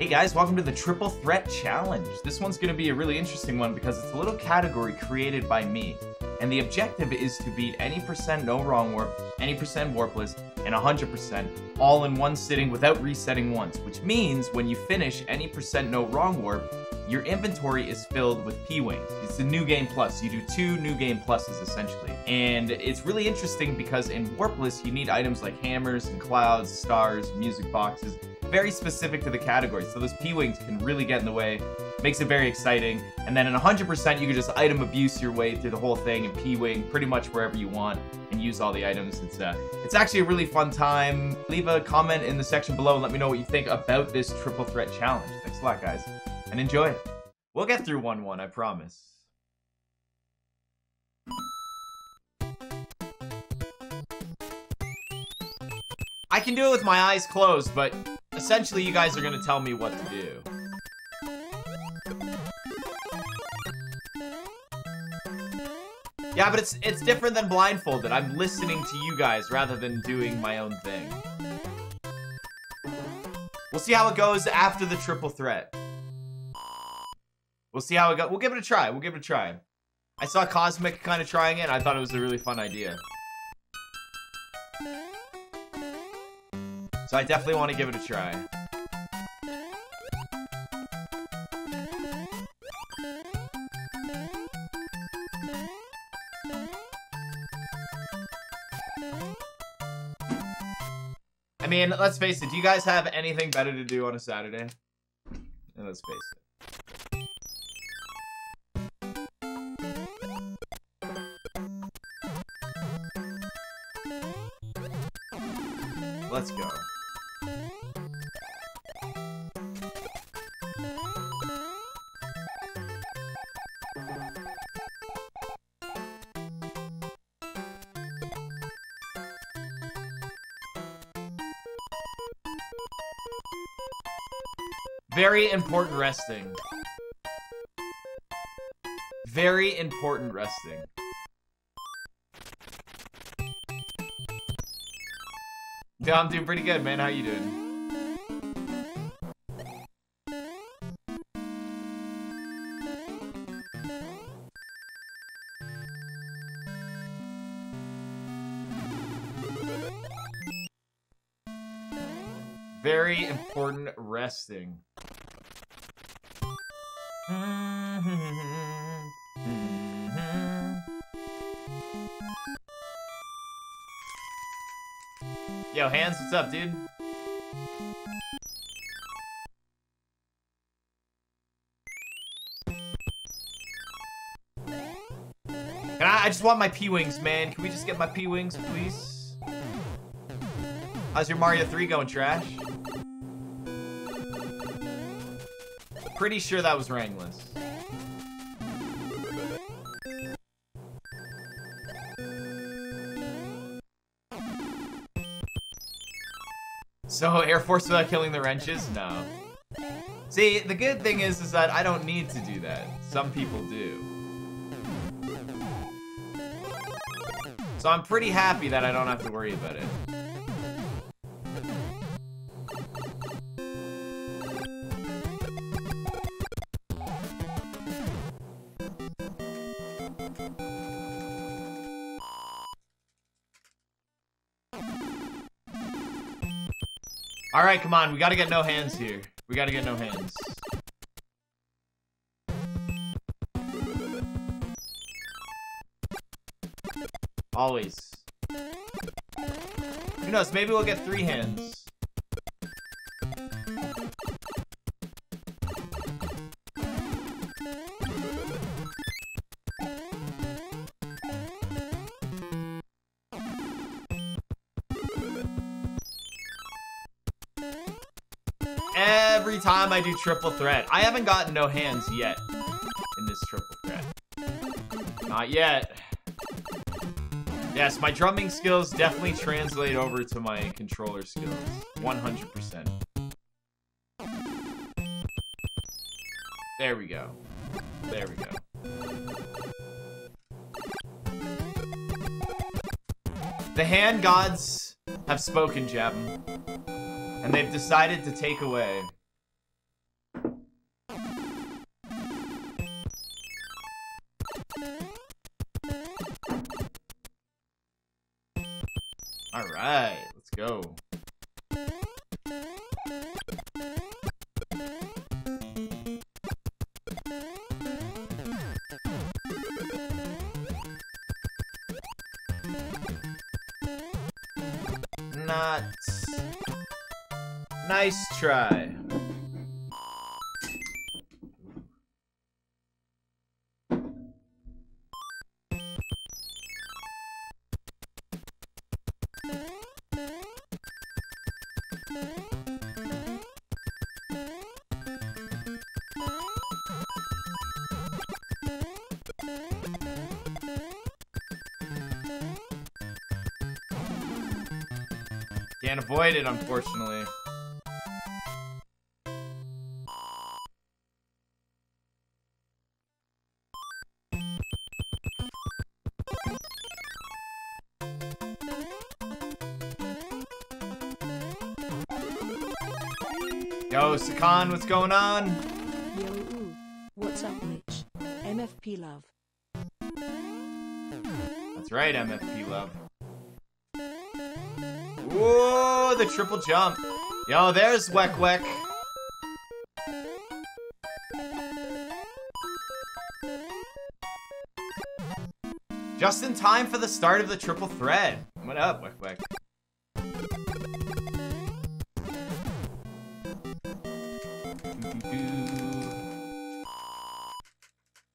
Hey guys, welcome to the Triple Threat Challenge. This one's gonna be a really interesting one because it's a little category created by me. And the objective is to beat Any%, No Wrong Warp, Any% Warpless, and 100% all in one sitting without resetting once. Which means when you finish Any% No Wrong Warp, your inventory is filled with P-Wings. It's the New Game Plus. You do 2 New Game Pluses, essentially. And it's really interesting because in Warpless, you need items like hammers and clouds, stars, music boxes, very specific to the category, so those P-Wings can really get in the way, makes it very exciting. And then in 100%, you can just item abuse your way through the whole thing and P-Wing pretty much wherever you want and use all the items. It's actually a really fun time. Leave a comment in the section below and let me know what you think about this Triple Threat Challenge. Thanks a lot, guys, and enjoy. We'll get through 1-1, I promise. I can do it with my eyes closed, but essentially, you guys are gonna tell me what to do. Yeah, but it's different than blindfolded. I'm listening to you guys rather than doing my own thing. We'll see how it goes after the triple threat. We'll see how it goes. We'll give it a try. We'll give it a try. I saw Cosmic kind of trying it, and I thought it was a really fun idea. So I definitely want to give it a try. I mean, let's face it. Do you guys have anything better to do on a Saturday? And let's face it. Let's go. Very important resting. Very important resting. Yeah, I'm doing pretty good, man. How you doing? Very important resting. Yo, Hands, what's up, dude? I just want my P-Wings, man. Can we just get my P-Wings, please? How's your Mario 3 going, Trash? Pretty sure that was Wrangless. So, Air Force without killing the wrenches? No. See, the good thing is that I don't need to do that. Some people do. So I'm pretty happy that I don't have to worry about it. All right, come on. We gotta get no hands here. We gotta get no hands. Always. Who knows? Maybe we'll get 3 hands. Every time I do triple threat, I haven't gotten no hands yet in this triple threat. Not yet. Yes, my drumming skills definitely translate over to my controller skills. 100%. There we go. There we go. The hand gods have spoken, Jabem. And they've decided to take away Let's go. Nuts. Nice try. Can't avoid it, unfortunately. Yo, Sakan, what's going on? Yo, ooh. What's up, Mitch? MFP love. That's right, MFP love. Whoa, the triple jump. Yo, there's Wekwick. Just in time for the start of the triple threat. What up, Wekwick?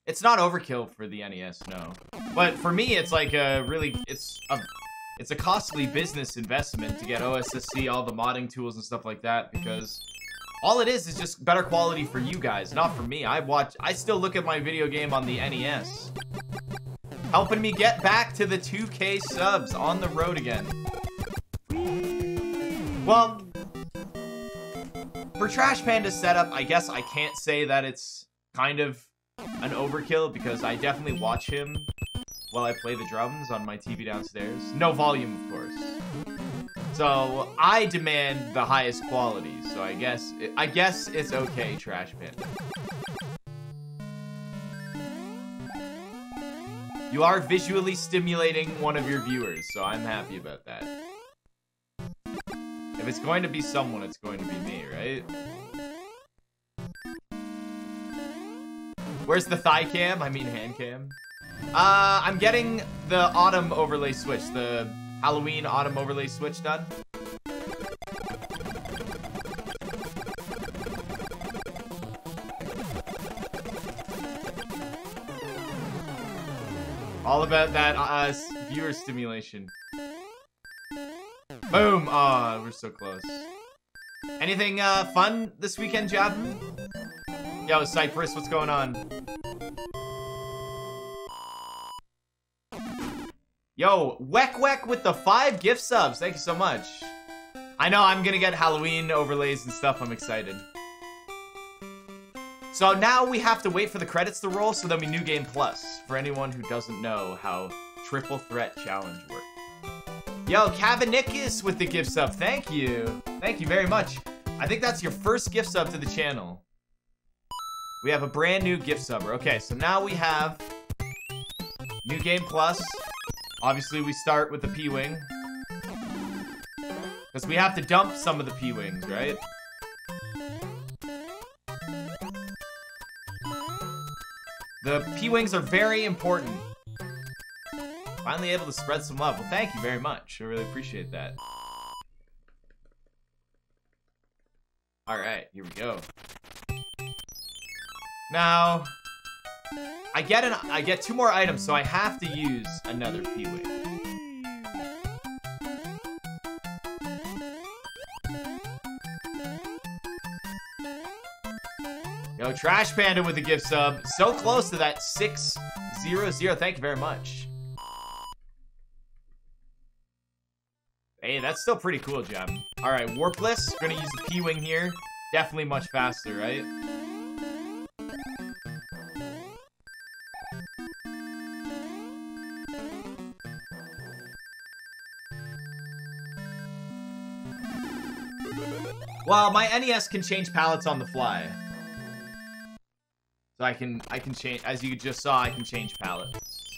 It's not overkill for the NES, no. But for me, it's like a really, it's a costly business investment to get OSSC, all the modding tools and stuff like that, because all it is just better quality for you guys, not for me. I still look at my video game on the NES. Helping me get back to the 2K subs on the road again. Well, for Trash Panda's setup, I guess I can't say that it's kind of an overkill, because I definitely watch him while I play the drums on my TV downstairs. No volume, of course. So I demand the highest quality. So I guess it's okay, Trash Panda. You are visually stimulating one of your viewers, so I'm happy about that. If it's going to be someone, it's going to be me, right? Where's the thigh cam? I mean hand cam. I'm getting the autumn overlay switch, the Halloween autumn overlay switch done. All about that viewer stimulation. Boom! Ah, oh, we're so close. Anything fun this weekend, Jab? Yo, Cypress, what's going on? Yo, Wek with the 5 gift subs. Thank you so much. I know I'm gonna get Halloween overlays and stuff. I'm excited. So now we have to wait for the credits to roll, so there'll be New Game Plus. For anyone who doesn't know how Triple Threat Challenge works. Yo, Kavanikis with the gift sub. Thank you. Thank you very much. I think that's your first gift sub to the channel. We have a brand new gift subber. Okay, so now we have New Game Plus. Obviously, we start with the P-Wing. Because we have to dump some of the P-Wings, right? The P-Wings are very important. Finally able to spread some love. Well, thank you very much. I really appreciate that. Alright, here we go. Now... I get 2 more items, so I have to use another P-Wing. Yo, Trash Panda with a gift sub. So close to that 600. Thank you very much. Hey, that's still pretty cool, Gem. Alright, Warpless. We're gonna use the P-Wing here. Definitely much faster, right? Well, my NES can change palettes on the fly. So I can change, as you just saw, I can change palettes.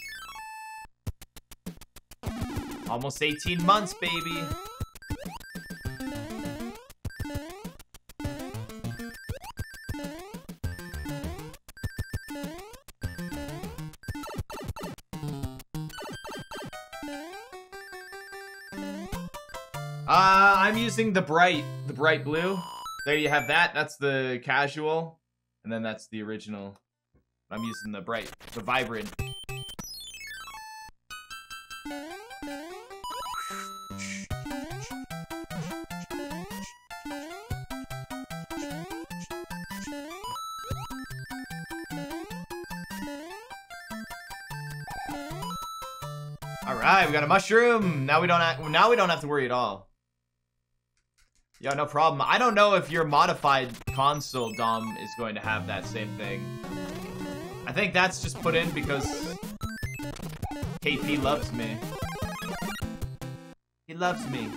Almost 18 months, baby. I'm using the bright blue. There you have that. That's the casual. And then that's the original. I'm using the bright, the vibrant. Alright, we got a mushroom. Now we don't have to worry at all. Yeah, no problem. I don't know if your modified console DOM is going to have that same thing. I think that's just put in because KP loves me. He loves me.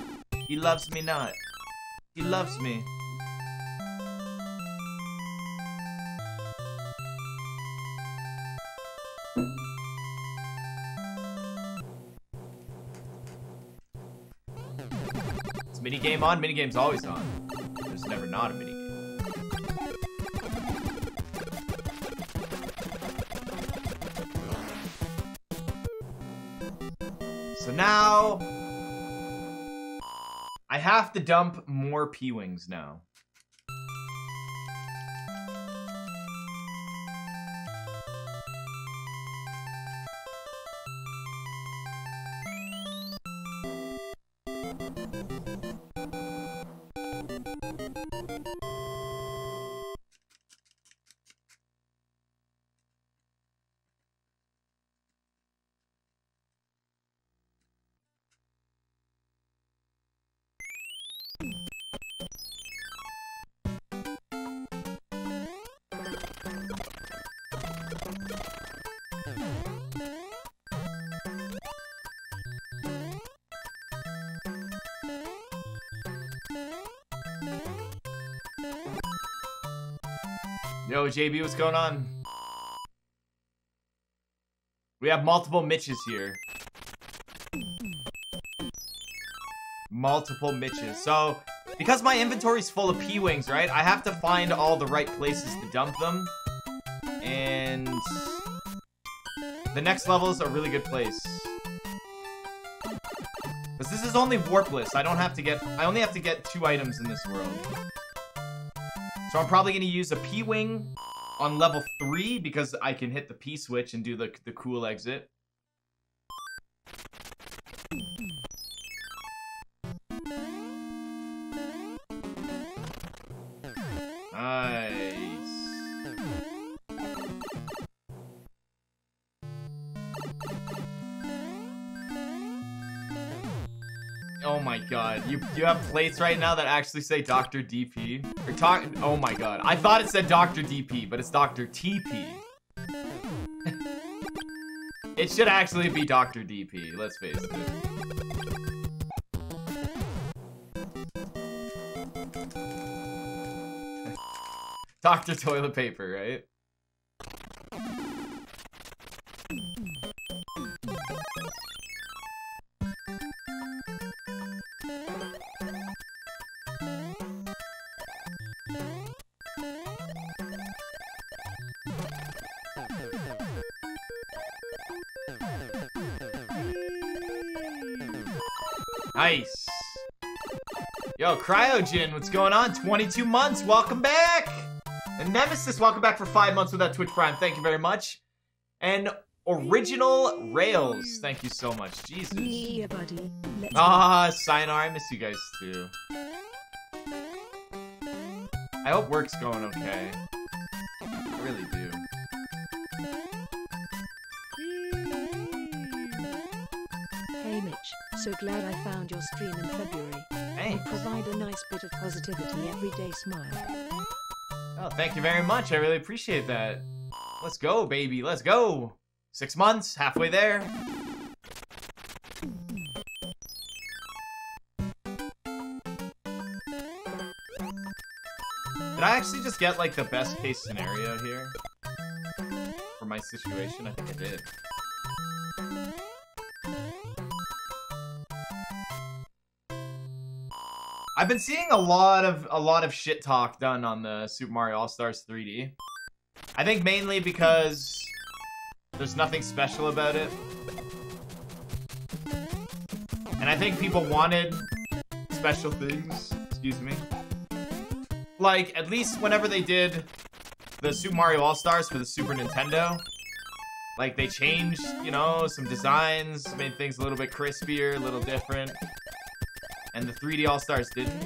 He loves me not. He loves me. Minigame on? Minigame's always on. There's never not a minigame. So now... I have to dump more P-Wings now. Yo, JB, what's going on? We have multiple Mitches here. Multiple Mitches. So, because my inventory's full of P-Wings, right? I have to find all the right places to dump them. And... the next level's a really good place. Because this is only Warpless. I only have to get 2 items in this world. So I'm probably going to use a P-Wing on level 3 because I can hit the P-switch and do the cool exit. God, you have plates right now that actually say Dr. DP. Or oh my God. I thought it said Dr. DP, but it's Dr. TP. It should actually be Dr. DP, let's face it. Dr. Toilet Paper, right? Nice. Yo, Cryogen, what's going on? 22 months, welcome back! And Nemesis, welcome back for 5 months without Twitch Prime, thank you very much. And Original Rails, thank you so much, Jesus. Yeah, buddy. Sayonara, I miss you guys too. I hope work's going okay. I really do. So glad I found your stream in February. Thanks. You provide a nice bit of positivity everyday smile. Oh, thank you very much. I really appreciate that. Let's go, baby. Let's go. 6 months, halfway there. Did I actually just get, like, the best case scenario here? For my situation? I think I did. I've been seeing a lot of shit talk done on the Super Mario All-Stars 3D. I think mainly because there's nothing special about it. And I think people wanted special things. Excuse me. Like, at least whenever they did the Super Mario All-Stars for the Super Nintendo, like, they changed, you know, some designs, made things a little bit crispier, a little different. And the 3D All-Stars didn't.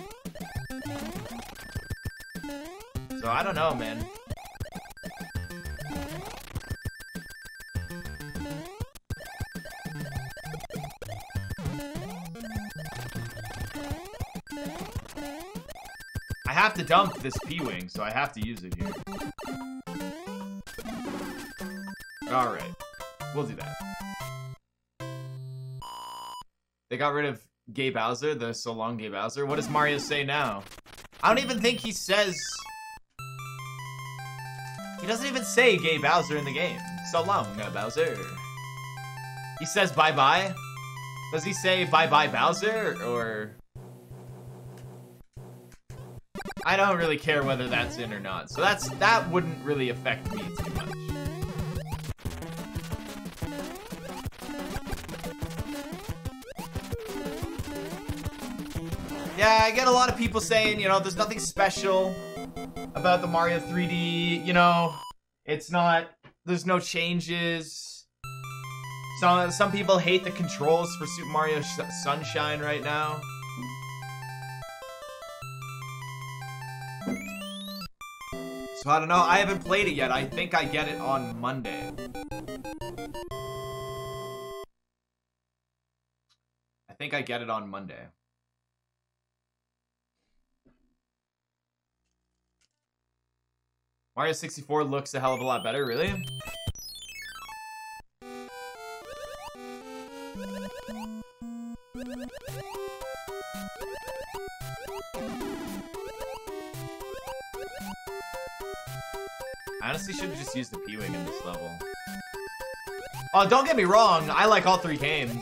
So, I don't know, man. I have to dump this P-Wing, so I have to use it here. Alright. We'll do that. They got rid of Gay Bowser, the So Long Gay Bowser. What does Mario say now? I don't even think he says... He doesn't even say Gay Bowser in the game. So long, Bowser. He says bye-bye. Does he say bye-bye Bowser, or... I don't really care whether that's in or not, so that wouldn't really affect me too much. Yeah, I get a lot of people saying, you know, there's nothing special about the Mario 3D, you know, it's not, there's no changes. Some people hate the controls for Super Mario Sunshine right now. So I don't know, I haven't played it yet. I think I get it on Monday. I think I get it on Monday. Mario 64 looks a hell of a lot better, really? I honestly should've just used the P-Wing in this level. Oh, don't get me wrong, I like all three games.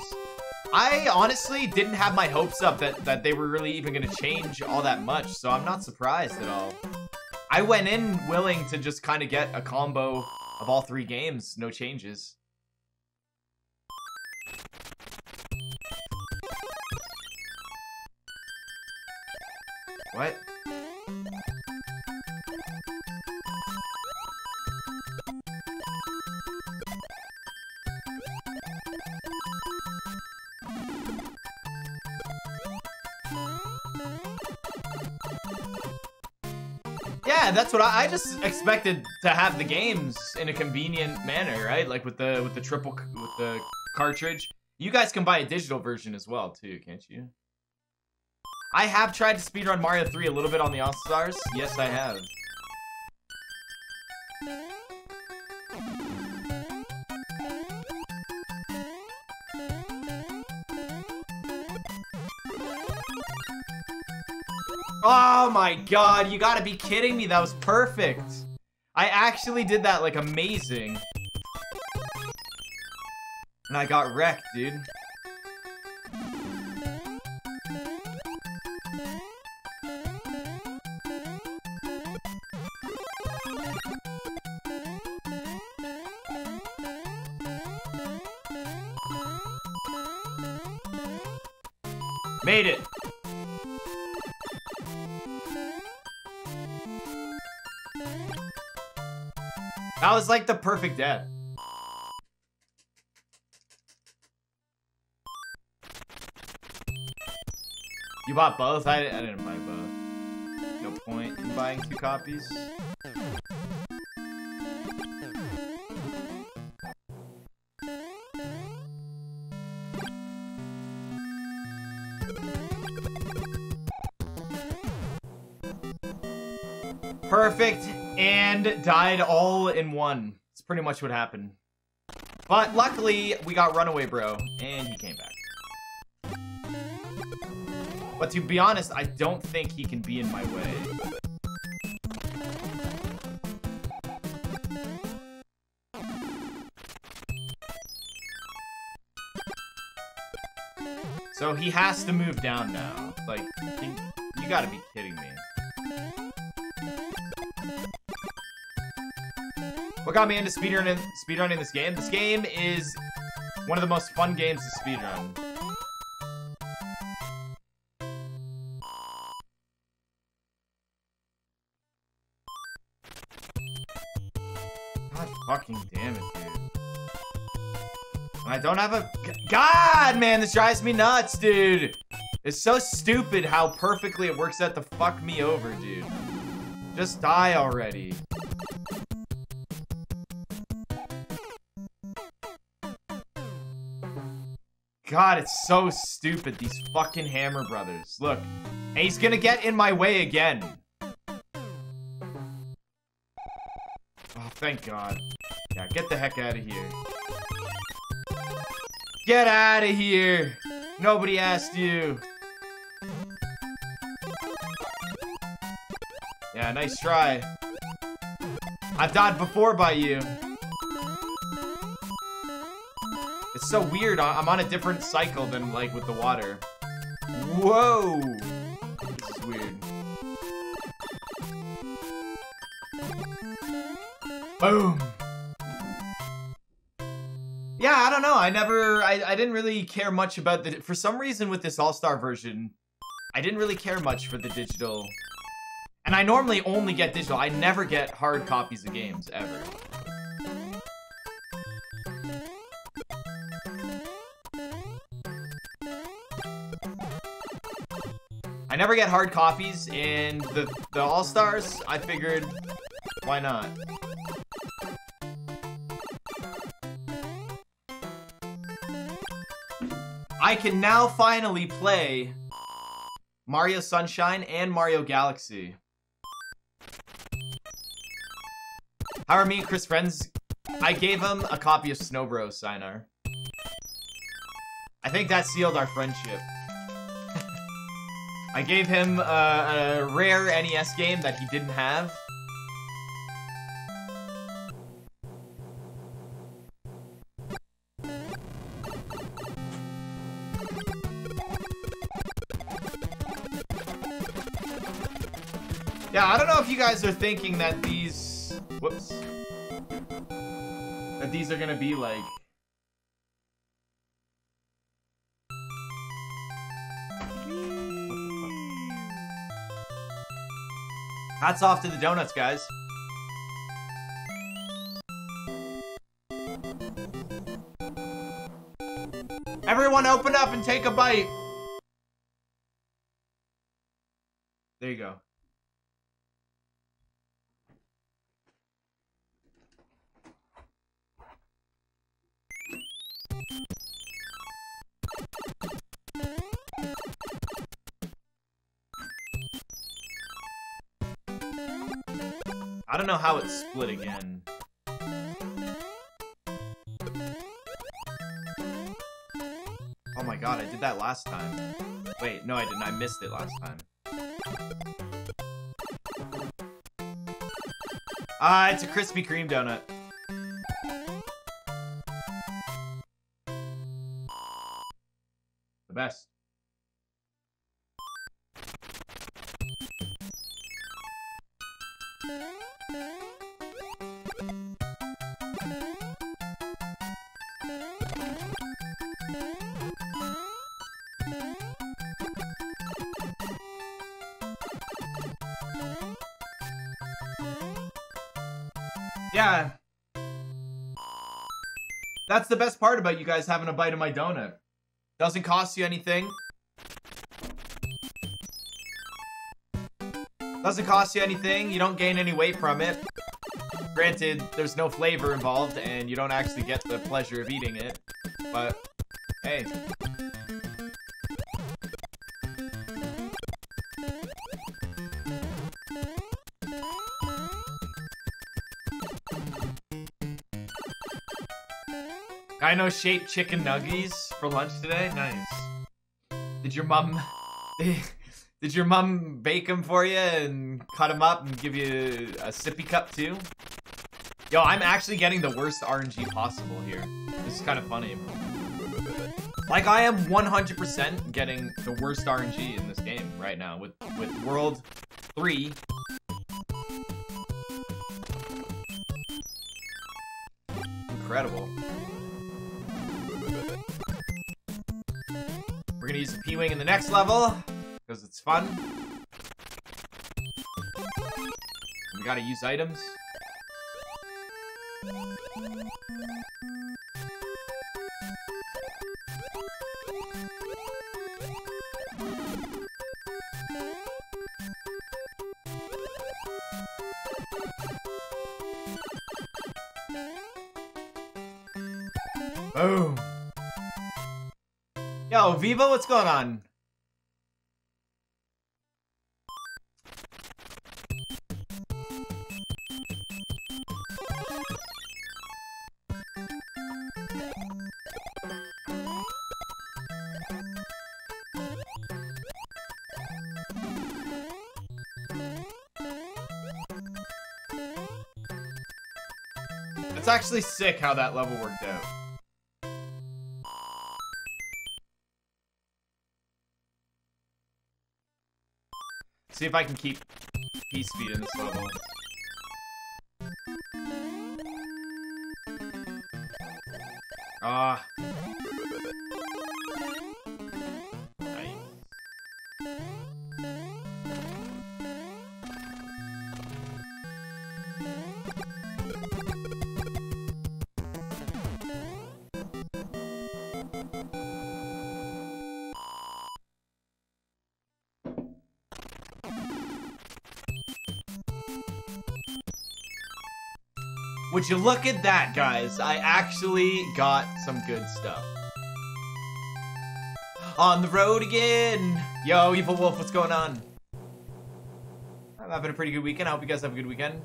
I honestly didn't have my hopes up that they were really even gonna change all that much, so I'm not surprised at all. I went in willing to just kind of get a combo of all three games, no changes. What? Yeah, that's what I just expected to have the games in a convenient manner, right? Like with the cartridge. You guys can buy a digital version as well too, can't you? I have tried to speedrun Mario 3 a little bit on the All-Stars. Yes, I have. Oh my god, you gotta be kidding me, that was perfect. I actually did that, like, amazing. And I got wrecked, dude. Made it. That was like the perfect death. You bought both? I didn't buy both. No point in buying two copies. Perfect. And died all in one. That's pretty much what happened. But luckily, we got Runaway Bro, and he came back. But to be honest, I don't think he can be in my way. So he has to move down now. Like, you gotta be kidding me. What got me into speedrunning this game? This game is one of the most fun games to speedrun. Fucking damn it, dude. I don't have a... God, man, this drives me nuts, dude. It's so stupid how perfectly it works out to fuck me over, dude. Just die already. God, it's so stupid, these fucking Hammer Brothers. Look, and he's gonna get in my way again. Oh, thank God. Yeah, get the heck out of here. Get out of here! Nobody asked you. Yeah, nice try. I've died before by you. It's so weird, I'm on a different cycle than, like, with the water. Whoa! This is weird. Boom! Yeah, I don't know, I didn't really care much about the, for some reason with this All-Star version, I didn't really care much for the digital. And I normally only get digital, I never get hard copies of games, ever. I never get hard copies, and the All-Stars, I figured, why not? I can now finally play Mario Sunshine and Mario Galaxy. How are me and Chris friends? I gave him a copy of Snow Bros, Sinar. I think that sealed our friendship. I gave him a rare NES game that he didn't have. Yeah, I don't know if you guys are thinking that these... Whoops. That these are gonna be like... Hats off to the donuts, guys. Everyone open up and take a bite. There you go. I don't know how it's split again. Oh my God, I did that last time. Wait, no I didn't, I missed it last time. Ah, it's a Krispy Kreme donut. The best. Yeah. That's the best part about you guys having a bite of my donut. Doesn't cost you anything. Doesn't cost you anything. You don't gain any weight from it. Granted, there's no flavor involved and you don't actually get the pleasure of eating it. But, hey. Dino-shaped chicken nuggies for lunch today? Nice. Did your mom bake them for you and cut them up and give you a sippy cup too? Yo, I'm actually getting the worst RNG possible here. This is kind of funny. Like, I am 100% getting the worst RNG in this game right now with World 3. Incredible. We're gonna use the P-Wing in the next level, because it's fun. We gotta use items. Boom. Yo, Viva, what's going on? It's actually sick how that level worked out. See if I can keep P speed in this level. Ah. Nice. Would you look at that, guys? I actually got some good stuff. On the road again! Yo, Evil Wolf, what's going on? I'm having a pretty good weekend. I hope you guys have a good weekend.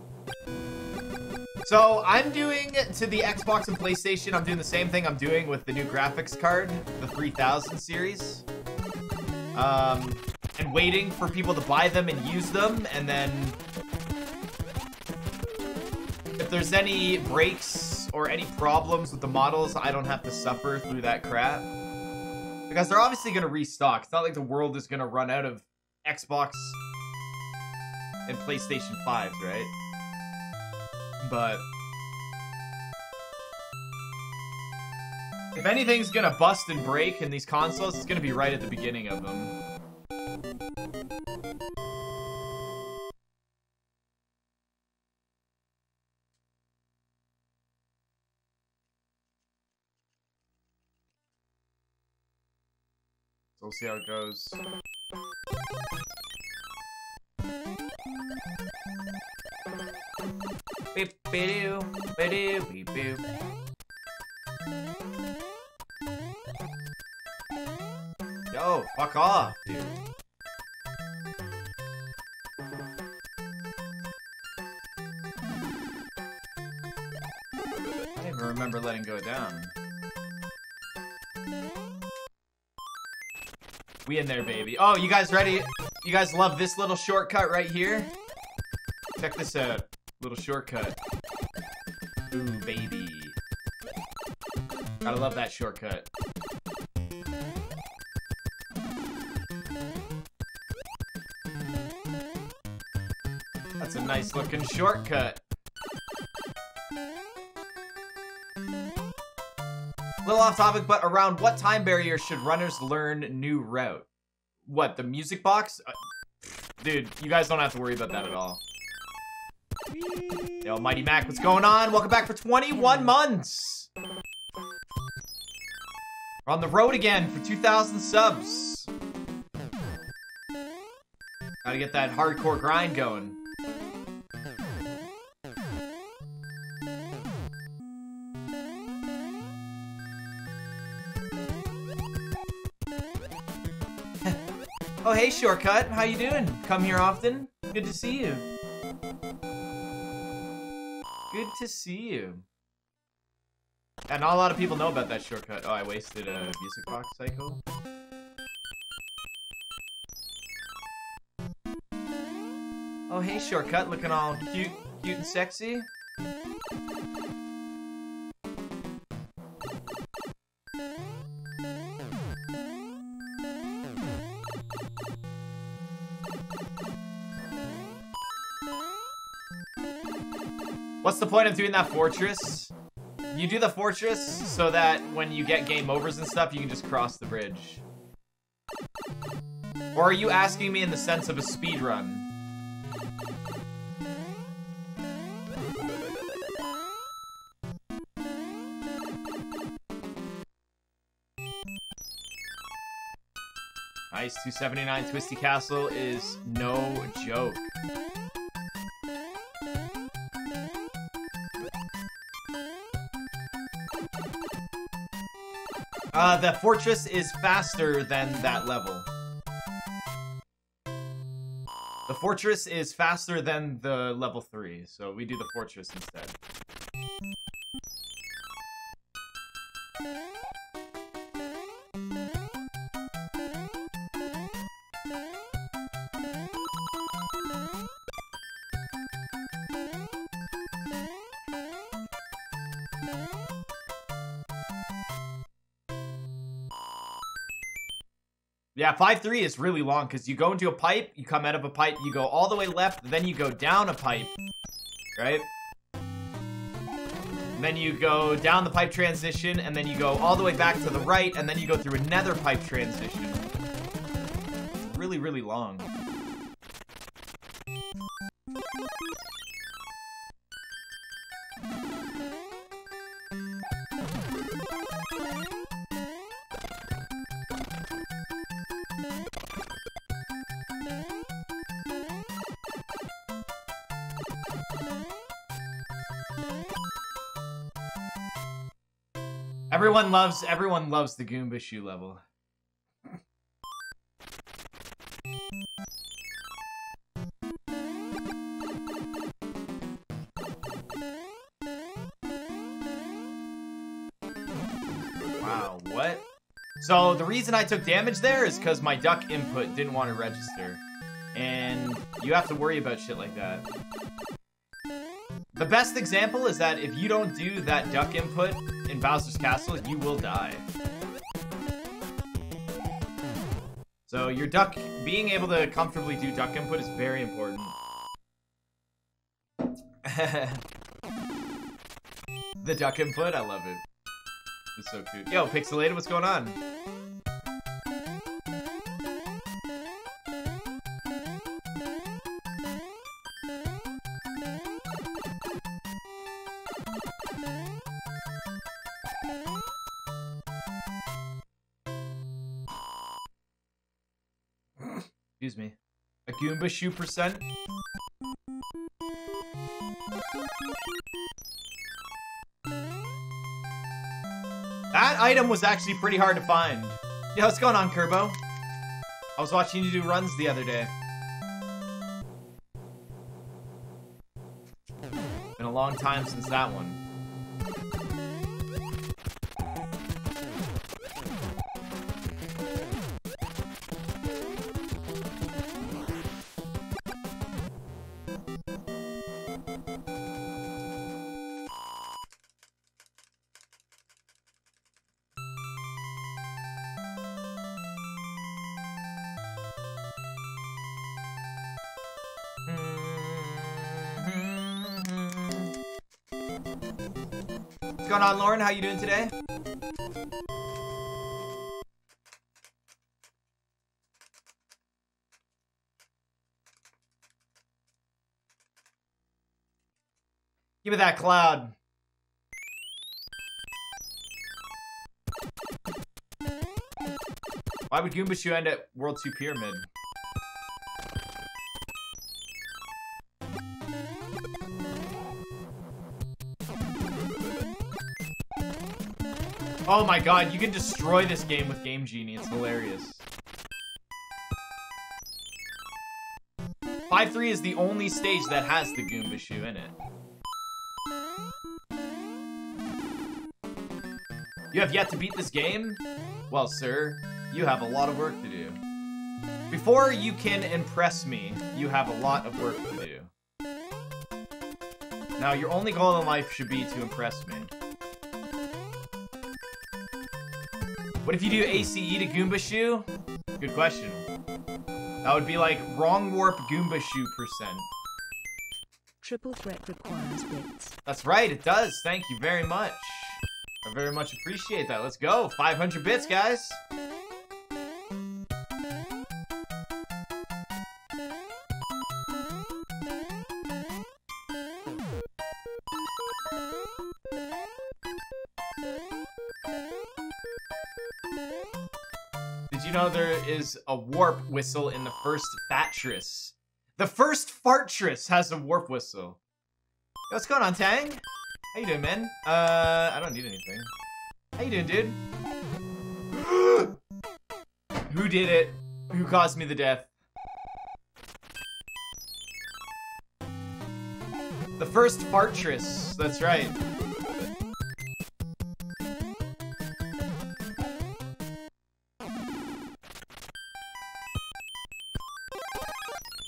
So, I'm doing, to the Xbox and PlayStation, I'm doing the same thing I'm doing with the new graphics card, the 3000 series. And waiting for people to buy them and use them, and then... if there's any breaks or any problems with the models, I don't have to suffer through that crap. Because they're obviously going to restock. It's not like the world is going to run out of Xbox and PlayStation 5s, right? But... if anything's going to bust and break in these consoles, it's going to be right at the beginning of them. We'll see how it goes. Beep, be-doo, be-doo, be-doo. Yo, fuck off, dude. I don't even remember letting go down. We in there, baby. Oh, you guys ready? You guys love this little shortcut right here? Check this out. Little shortcut. Ooh, baby. Gotta love that shortcut. That's a nice looking shortcut. A little off topic, but around what time barrier should runners learn new route? What, the music box? Dude, you guys don't have to worry about that at all. Yo, Mighty Mac, what's going on? Welcome back for 21 months! We're on the road again for 2,000 subs. Gotta get that hardcore grind going. Oh, hey, Shortcut. How you doing? Come here often? Good to see you. Good to see you. And not a lot of people know about that shortcut. Oh, I wasted a music box cycle. Oh, hey, Shortcut. Looking all cute, cute and sexy. What's the point of doing that fortress? You do the fortress so that when you get game overs and stuff, you can just cross the bridge. Or are you asking me in the sense of a speed run? Guys, 279 Twisty Castle is no joke. The fortress is faster than that level. The fortress is faster than the level 3, so we do the fortress instead. Yeah, 5-3 is really long because you go into a pipe, you come out of a pipe, you go all the way left, then you go down a pipe, right? And then you go down the pipe transition, and then you go all the way back to the right, and then you go through another pipe transition. It's really, really long. Everyone loves the Goomba Shoe level. Wow, what? So the reason I took damage there is because my duck input didn't want to register. And you have to worry about shit like that. The best example is that if you don't do that duck input in Bowser's Castle, you will die. So your duck, being able to comfortably do duck input is very important. The duck input, I love it. It's so cute. Yo, Pixelated, what's going on? Goomba Shoe percent. That item was actually pretty hard to find. Yeah, what's going on, Kerbo? I was watching you do runs the other day. Been a long time since that one. What's going on, Lauren? How you doing today? Give me that cloud. Why would Goomba Shoe end at World 2 Pyramid? Oh my god, you can destroy this game with Game Genie. It's hilarious. 5-3 is the only stage that has the Goomba Shoe in it. You have yet to beat this game? Well, sir, you have a lot of work to do. Before you can impress me, you have a lot of work to do. Now, your only goal in life should be to impress me. What if you do ACE to Goomba Shoe? Good question. That would be like wrong warp Goomba Shoe percent. Triple Threat requires bits. That's right, it does. Thank you very much. I very much appreciate that. Let's go. 500 bits, guys. you know there is a warp whistle in the first Fartress? The first Fartress has a warp whistle. Yo, what's going on, Tang? How you doing, man? I don't need anything. How you doing, dude? Who did it? Who caused me the death? The first Fartress, that's right.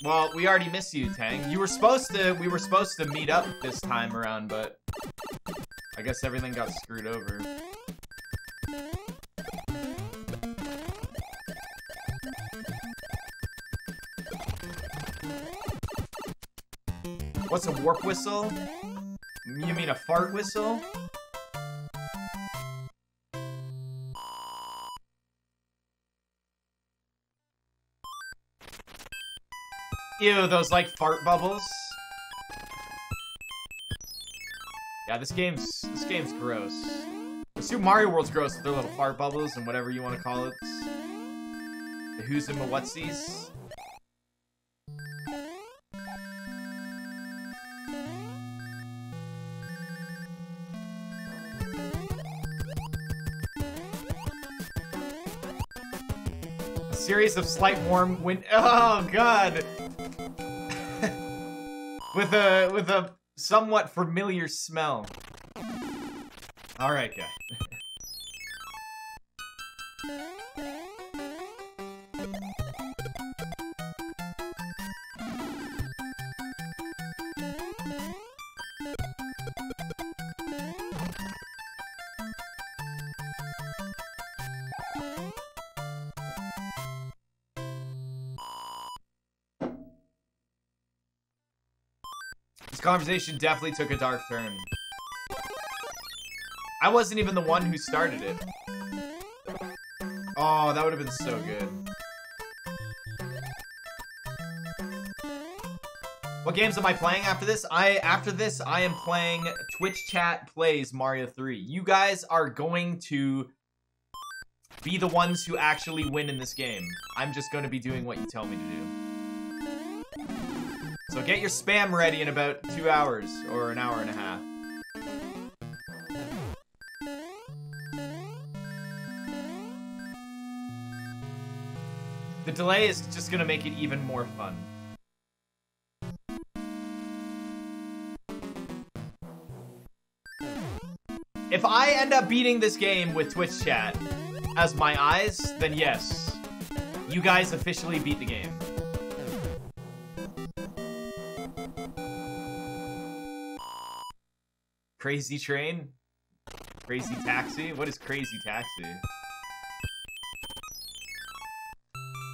Well, we already missed you, Tang. We were supposed to meet up this time around, but I guess everything got screwed over. What's a warp whistle? You mean a fart whistle? Ew, those, like, fart bubbles. Yeah, this game's gross. The Super Mario World's gross with their little fart bubbles and whatever you want to call it. The who's and the whatsies. A series of slight warm wind. Oh, God! With a somewhat familiar smell. All right, guys. Conversation definitely took a dark turn. I wasn't even the one who started it. Oh, that would have been so good. What games am I playing after this? After this I am playing Twitch Chat Plays Mario 3. You guys are going to be the ones who actually win in this game. I'm just going to be doing what you tell me to do. So get your spam ready in about 2 hours, or an hour and a half. The delay is just gonna make it even more fun. If I end up beating this game with Twitch chat as my eyes, then yes, you guys officially beat the game. Crazy Train? Crazy Taxi? What is Crazy Taxi?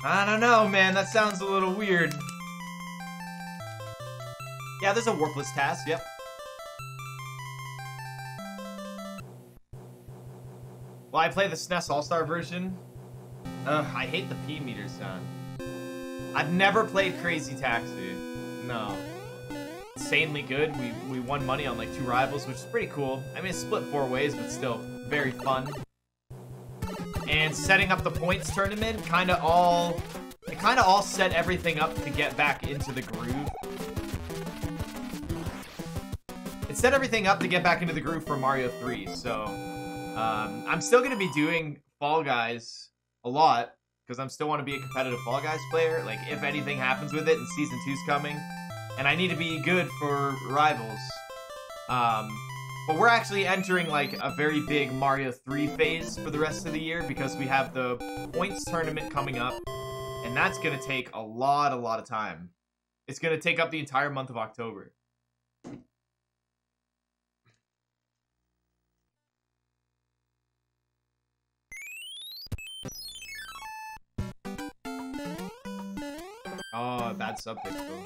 I don't know, man. That sounds a little weird. Yeah, there's a Warpless task. Yep. Well, I play the SNES All-Star version. Ugh, I hate the P-meter sound. I've never played Crazy Taxi. No. Insanely good. We won money on like 2 rivals, which is pretty cool. I mean, it's split 4 ways, but still very fun. And setting up the points tournament kind of all set everything up to get back into the groove. It set everything up to get back into the groove for Mario 3. So I'm still gonna be doing Fall Guys a lot because I'm still want to be a competitive Fall Guys player. Like if anything happens with it, and Season 2's coming. And I need to be good for Rivals. But we're actually entering like a very big Mario 3 phase for the rest of the year because we have the points tournament coming up. And that's gonna take a lot of time. It's gonna take up the entire month of October. Oh, bad subject, though.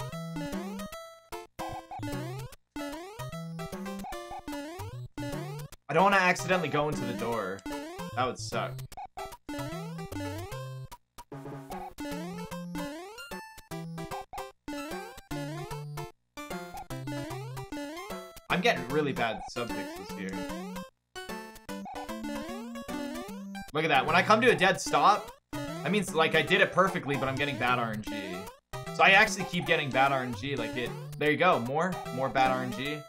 I don't want to accidentally go into the door. That would suck. I'm getting really bad subjects this year. Look at that. When I come to a dead stop, That means, like, I did it perfectly, but I'm getting bad RNG. So I actually keep getting bad RNG, like it... There you go, more bad RNG.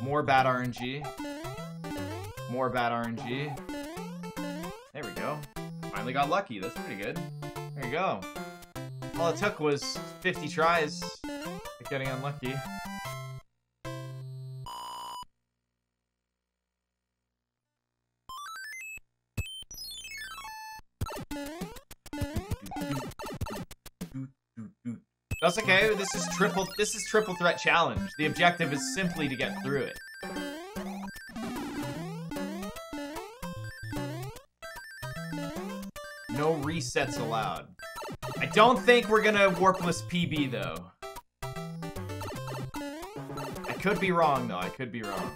More bad RNG. More bad RNG. There we go. Finally got lucky, that's pretty good. There you go. All it took was 50 tries at getting unlucky. That's okay, this is Triple Threat Challenge. The objective is simply to get through it. No resets allowed. I don't think we're gonna Warpless PB though. I could be wrong though, I could be wrong.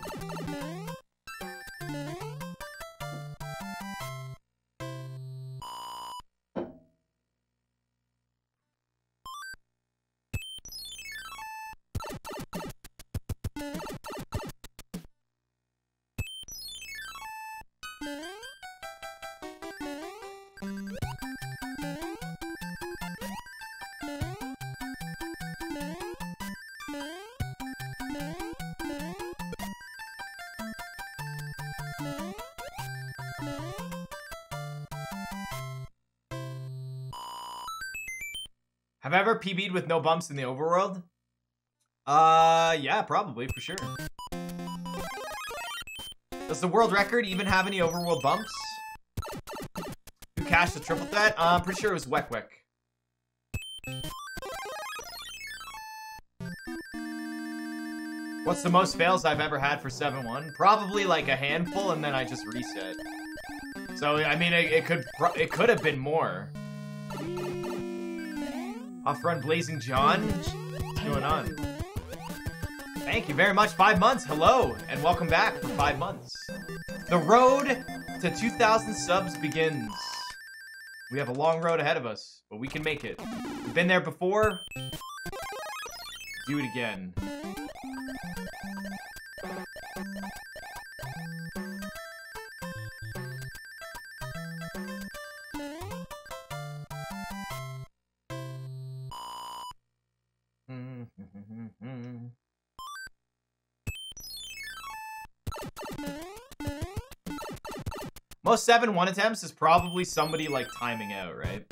Have I ever PB'd with no bumps in the overworld? Yeah, probably, for sure. Does the world record even have any overworld bumps? Who cashed the triple threat? I'm pretty sure it was Wekwick. What's the most fails I've ever had for 7-1? Probably like a handful, and then I just reset. So, I mean, it could have been more. Off-run Blazing John? What's going on? Thank you very much, 5 months. Hello, and welcome back for 5 months. The road to 2,000 subs begins. We have a long road ahead of us, but we can make it. We've been there before. Do it again. Most 7-1 attempts is probably somebody, like, timing out, right?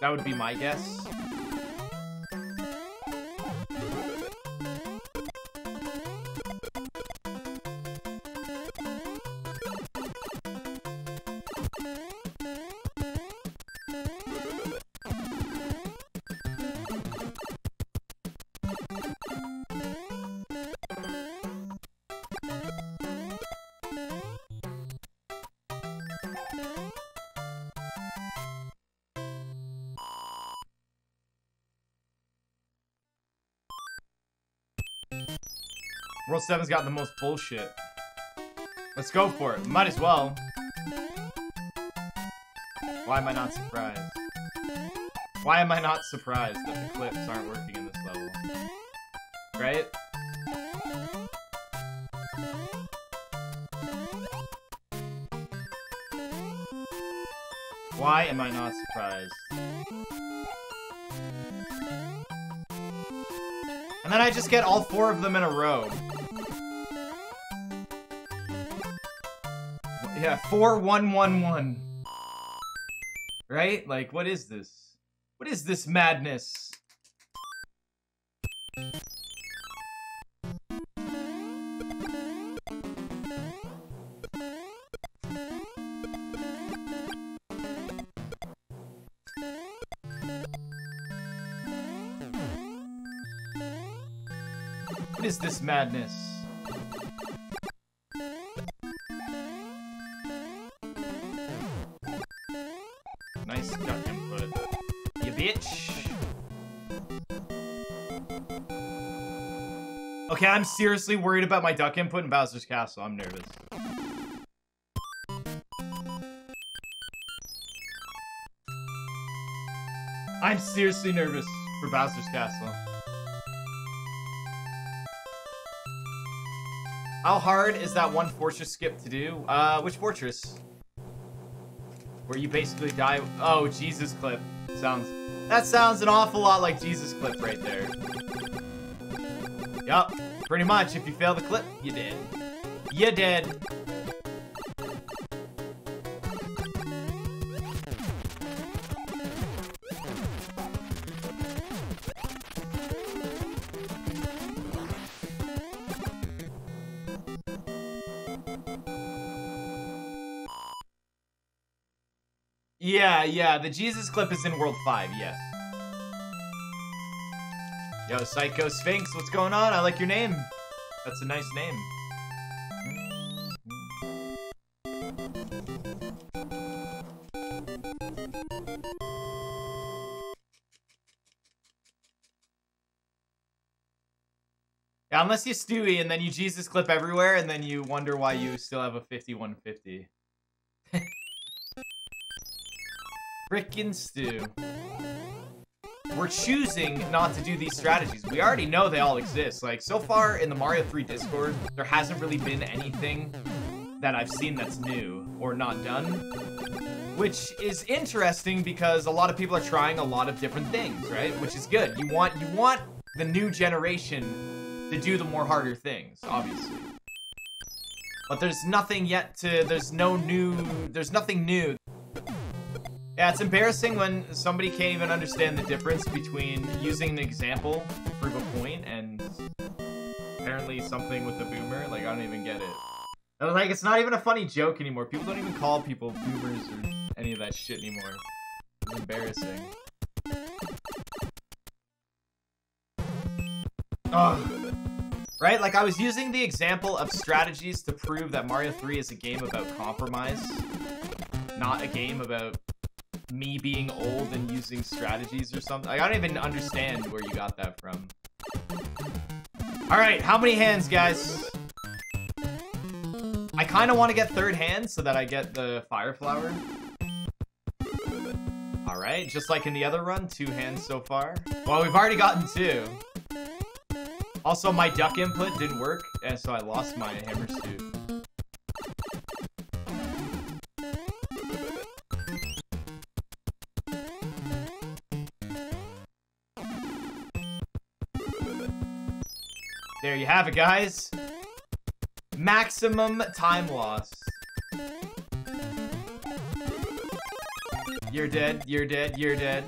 That would be my guess. World 7's got the most bullshit. Let's go for it. Might as well. Why am I not surprised? Why am I not surprised that the clips aren't working in this level? Right? Why am I not surprised? And then I just get all four of them in a row. Yeah, 4-1-1-1. Right? Like, what is this? What is this madness? What is this madness? Okay, I'm seriously worried about my duck input in Bowser's Castle. I'm nervous. I'm seriously nervous for Bowser's Castle. How hard is that one fortress skip to do? Which fortress? where you basically die. Oh, Jesus Clip. That sounds an awful lot like Jesus Clip right there. Yup, pretty much. If you fail the clip, you did. You did. Yeah, the Jesus Clip is in World 5, yes. Yo, Psycho Sphinx, what's going on? I like your name. That's a nice name. Yeah, unless you Stewie and then you Jesus Clip everywhere and then you wonder why you still have a 5150. Frickin' Stew. We're choosing not to do these strategies. We already know they all exist. Like, so far in the Mario 3 Discord, there hasn't really been anything that I've seen that's new or not done. Which is interesting because a lot of people are trying a lot of different things, right? Which is good. You want the new generation to do the more harder things, obviously. But there's nothing yet to... There's nothing new. Yeah, it's embarrassing when somebody can't even understand the difference between using an example to prove a point and apparently something with the boomer. Like, I don't even get it. I was like, it's not even a funny joke anymore. People don't even call people boomers or any of that shit anymore. It's embarrassing. Ugh. Right? Like, I was using the example of strategies to prove that Mario 3 is a game about compromise, not a game about me being old and using strategies or something. Like, I don't even understand where you got that from. Alright, how many hands, guys? I kind of want to get third hand so that I get the fire flower. Alright, just like in the other run, 2 hands so far. Well, we've already gotten 2. Also, my duck input didn't work, and so I lost my hammer suit. There you have it, guys. Maximum time loss. You're dead, you're dead, you're dead.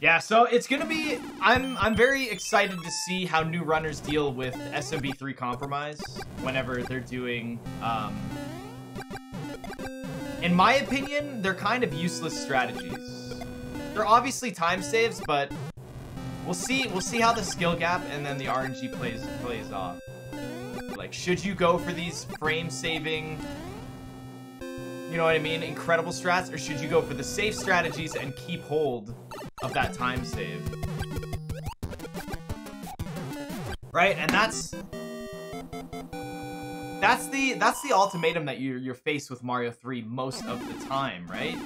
Yeah, so it's gonna be... I'm very excited to see how new runners deal with SMB3 compromise whenever they're doing... in my opinion, they're kind of useless strategies. They're obviously time saves, but we'll see how the skill gap and then the RNG plays off. Like, should you go for these frame-saving... You know what I mean? Incredible strats, or should you go for the safe strategies and keep hold of that time save? Right, and that's the ultimatum that you're faced with Mario 3 most of the time, right?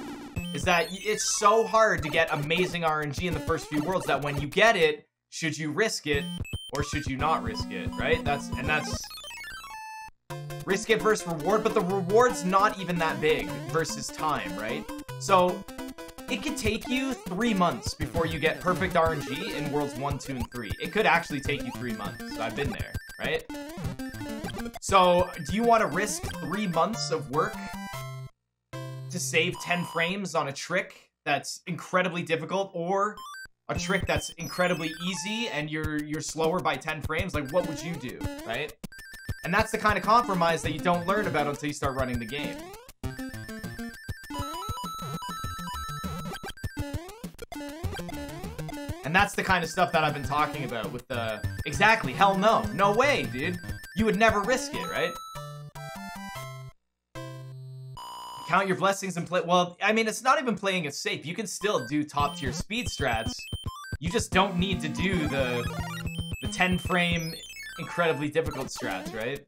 Is that it's so hard to get amazing RNG in the first few worlds that when you get it, should you risk it or should you not risk it, right? That's risk it versus reward, but the reward's not even that big versus time, right? So it could take you 3 months before you get perfect RNG in Worlds 1, 2, and 3. It could actually take you 3 months. I've been there, right? So do you want to risk 3 months of work to save 10 frames on a trick that's incredibly difficult, or a trick that's incredibly easy and you're slower by 10 frames? Like, what would you do, right? And that's the kind of compromise that you don't learn about until you start running the game. And that's the kind of stuff that I've been talking about with the... Exactly, hell no. No way, dude. You would never risk it, right? Count your blessings and play... Well, I mean, it's not even playing it safe. You can still do top-tier speed strats. You just don't need to do the 10-frame... incredibly difficult strats, right?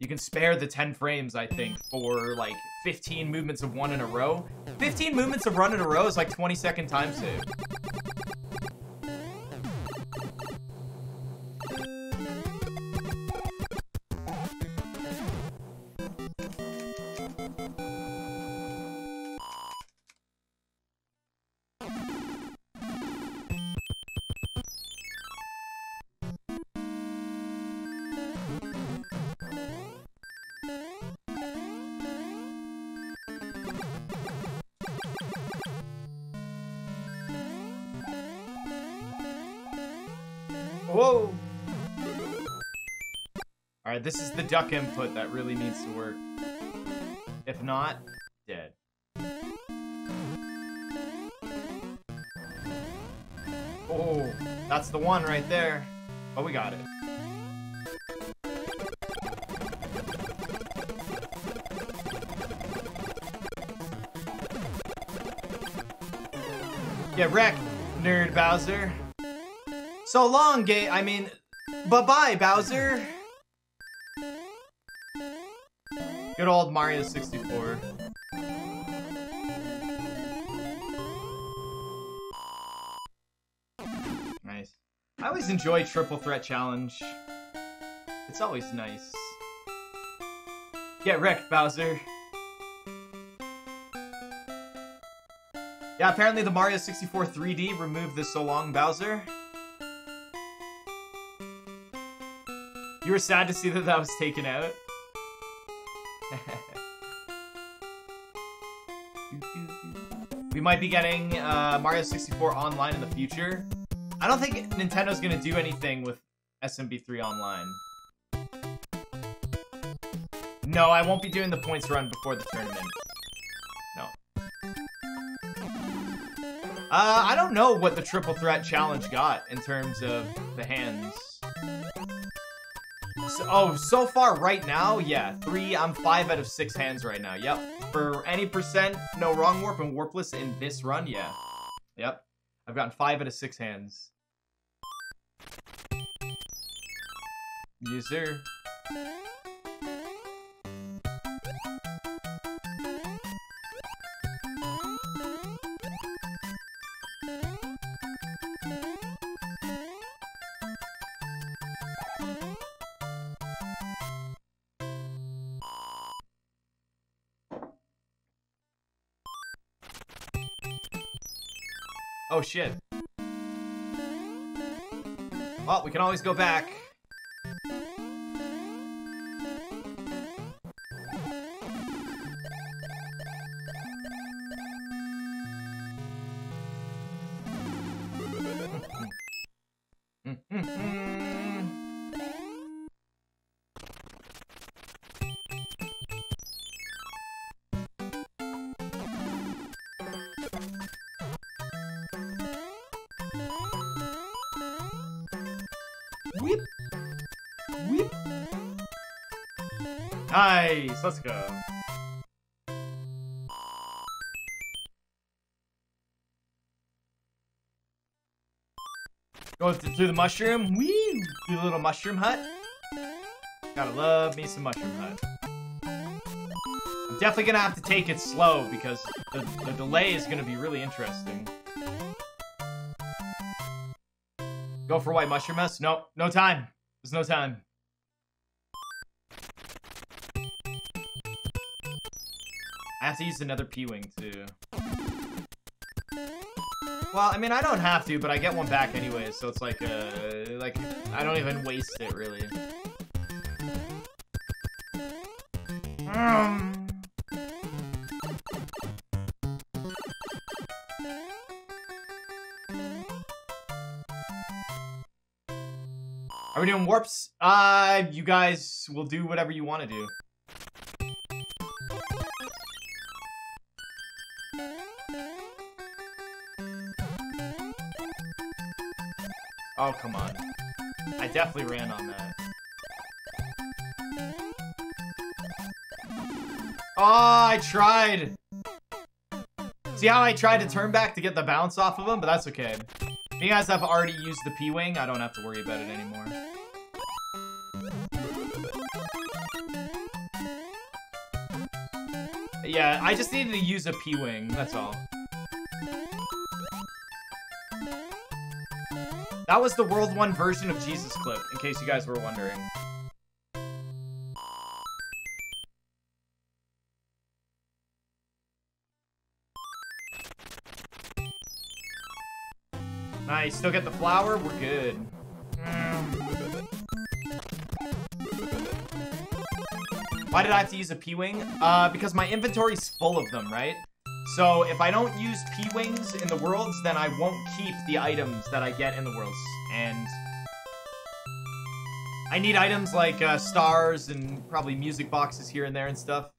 You can spare the 10 frames, I think, for like 15 movements of one in a row. 15 movements of one in a row is like 20-second time save. This is the duck input that really needs to work. If not, dead. Oh, that's the one right there. Oh, we got it. Get wrecked, nerd Bowser. So long, gay. I mean, bye-bye, Bowser. Good old Mario 64. Nice. I always enjoy Triple Threat Challenge. It's always nice. Get wrecked, Bowser. Yeah, apparently the Mario 64 3D removed the So Long, Bowser. You were sad to see that that was taken out. We might be getting Mario 64 online in the future. I don't think Nintendo's gonna do anything with SMB3 online. No, I won't be doing the points run before the tournament. No. I don't know what the Triple Threat Challenge got in terms of the hands. So, oh, so far right now, yeah. I'm 5 out of 6 hands right now, yep. For Any%, no wrong warp, and warpless in this run, yeah. Yep. I've gotten 5 out of 6 hands. Yes, sir. Oh shit. Well, we can always go back. Nice, let's go. Go through the mushroom. Whee! Do a little mushroom hut. Gotta love me some mushroom hut. I'm definitely gonna have to take it slow because the delay is gonna be really interesting. Go for white mushroom mess? Nope, no time. There's no time. I have to use another P-Wing, too. Well, I mean, I don't have to, but I get one back anyway, so it's like, I don't even waste it, really. Are we doing warps? You guys will do whatever you want to do. Oh, come on. I definitely ran on that. Oh, I tried! See how I tried to turn back to get the bounce off of him? But that's okay. You guys have already used the P-Wing. I don't have to worry about it anymore. Yeah, I just needed to use a P-Wing, that's all. That was the World 1 version of Jesus Clip, in case you guys were wondering. Nice, still get the flower, we're good. Why did I have to use a P-Wing? Because my inventory's full of them, right? So if I don't use P-Wings in the worlds, then I won't keep the items that I get in the worlds. And I need items like stars and probably music boxes here and there and stuff.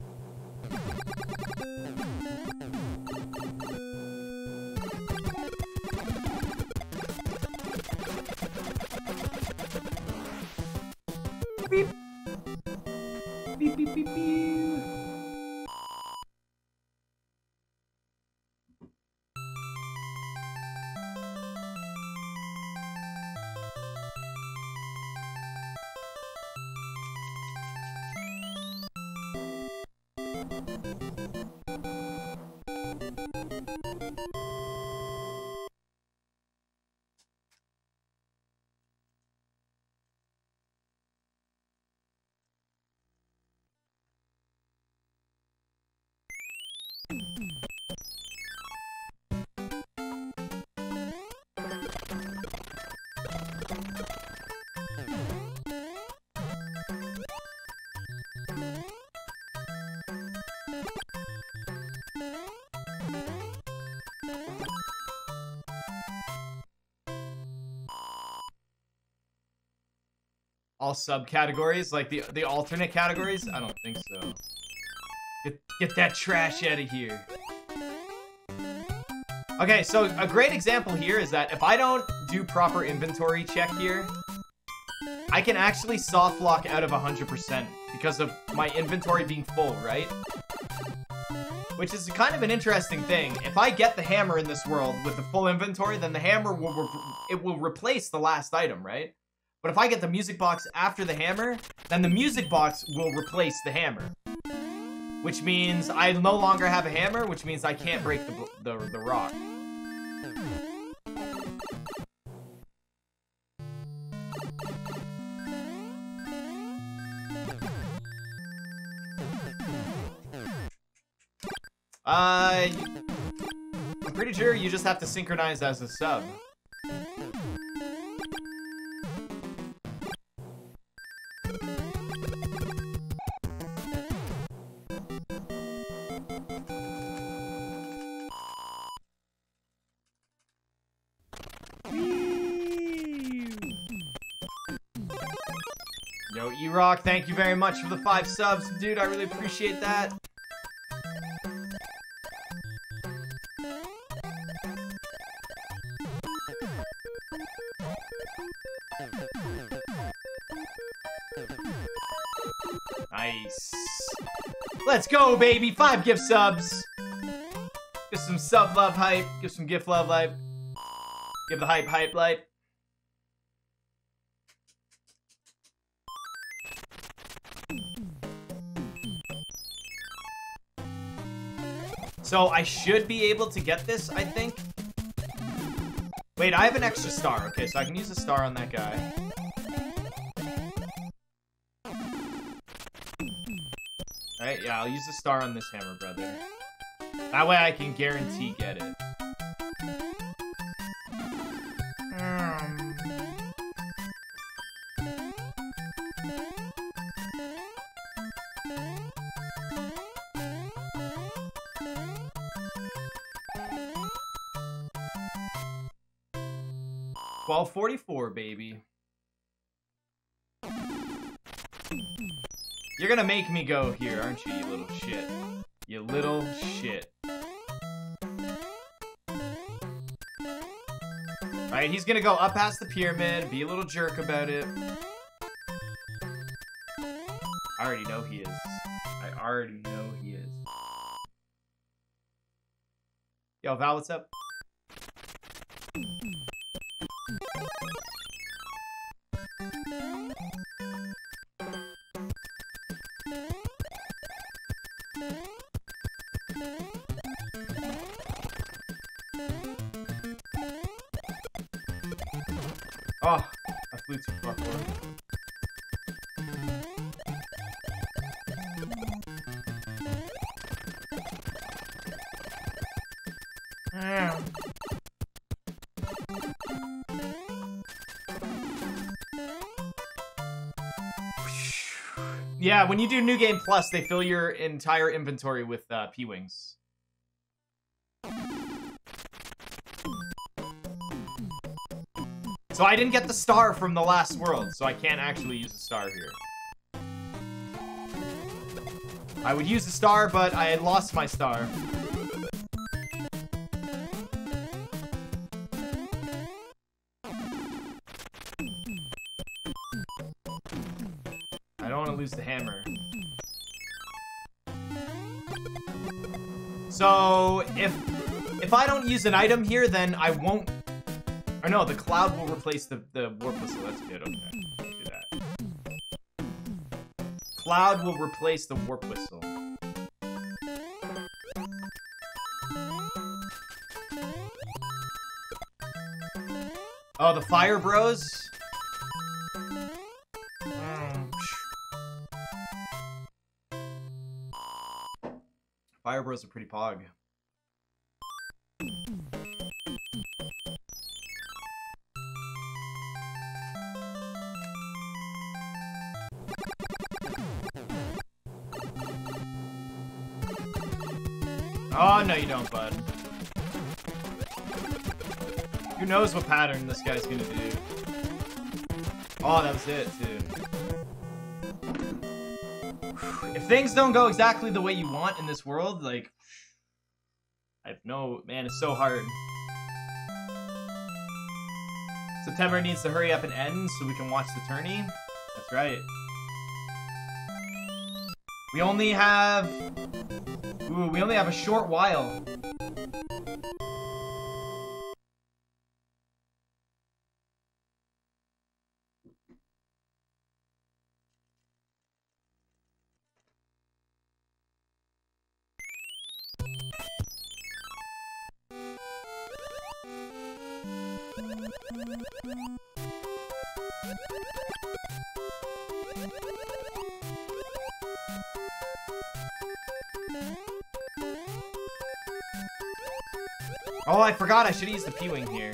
All subcategories, like the alternate categories? I don't think so. Get that trash out of here. Okay, so a great example here is that if I don't do proper inventory check here, I can actually soft lock out of 100% because of my inventory being full, right? Which is kind of an interesting thing. If I get the hammer in this world with the full inventory, then the hammer will replace the last item, right? But if I get the music box after the hammer, then the music box will replace the hammer. Which means I no longer have a hammer, which means I can't break the rock. I'm pretty sure you just have to synchronize as a sub. Rock, thank you very much for the 5 subs. Dude, I really appreciate that. Nice. Let's go, baby. 5 gift subs. Give some sub love hype. Give some gift love hype. Give the hype light. So I should be able to get this, I think. Wait, I have an extra star. Okay, so I can use a star on that guy. Alright, yeah, I'll use a star on this hammer, brother. That way I can guarantee get it. All 44, baby. You're gonna make me go here, aren't you, you little shit? You little shit. Alright, he's gonna go up past the pyramid, be a little jerk about it. I already know he is. I already know he is. Yo, Val, what's up? Oh, I flew too far for him. Yeah, when you do New Game Plus, they fill your entire inventory with P-Wings. So I didn't get the star from the last world, so I can't actually use the star here. I would use the star, but I had lost my star. Lose the hammer. So if I don't use an item here, then I won't. Or no, the cloud will replace the warpless. So that's good. Okay, do that. Cloud will replace the warp whistle. Oh, the Fire Bros. Fire Bros are pretty pog. Oh, no you don't, bud. Who knows what pattern this guy's gonna do? Oh, that was it, too. If things don't go exactly the way you want in this world, like, I have no, man, it's so hard. September needs to hurry up and end so we can watch the tourney. That's right. We only have, ooh, we only have a short while. Oh, I forgot I should use the P-Wing here.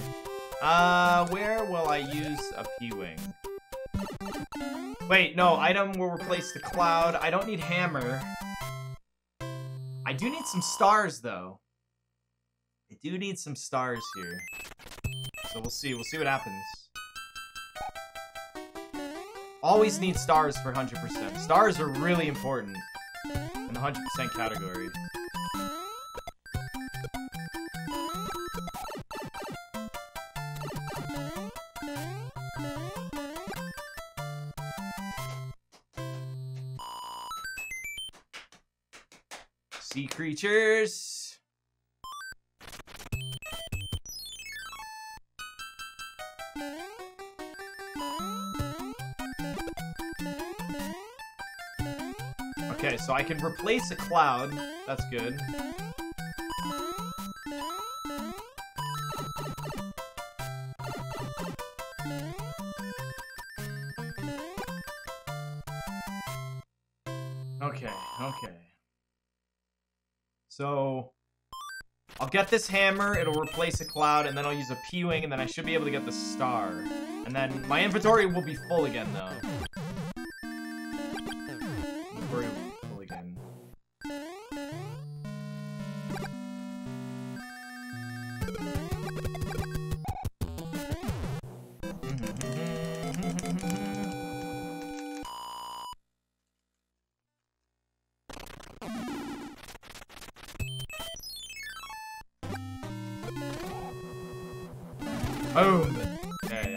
Where will I use a P-Wing? Wait, no, item will replace the cloud. I don't need hammer. I do need some stars, though. I do need some stars here. So we'll see what happens. Always need stars for 100%. Stars are really important in the 100% category. Sea creatures. So I can replace a cloud. That's good. Okay, okay. So I'll get this hammer, it'll replace a cloud, and then I'll use a P-Wing, and then I should be able to get the star. And then my inventory will be full again, though.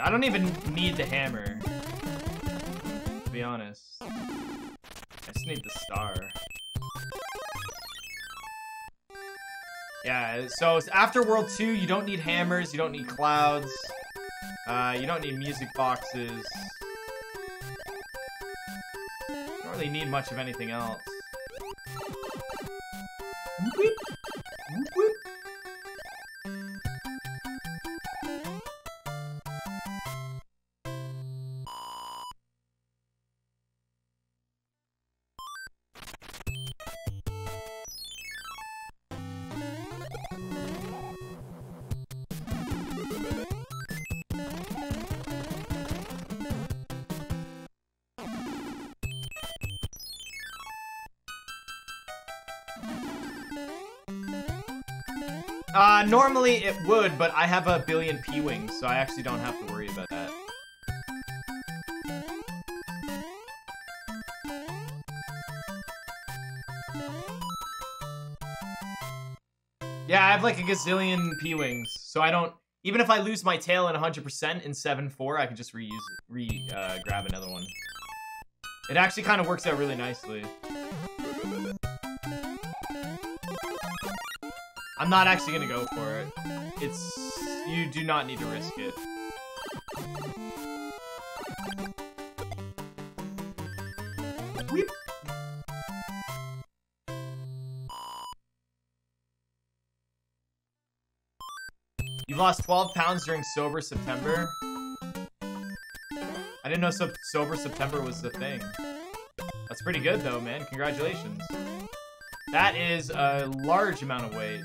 I don't even need the hammer, to be honest. I just need the star. Yeah, so after World 2, you don't need hammers, you don't need clouds, you don't need music boxes. You don't really need much of anything else. Whoop, whoop. Normally it would, but I have a billion P-Wings, so I actually don't have to worry about that. Yeah, I have like a gazillion P-Wings, so I don't... Even if I lose my tail in 100% in 7-4, I can just reuse it, grab another one. It actually kind of works out really nicely. I'm not actually gonna go for it. You do not need to risk it. Weep. You lost 12 pounds during sober September. I didn't know sober September was the thing. That's pretty good though, man. Congratulations. That is a large amount of weight.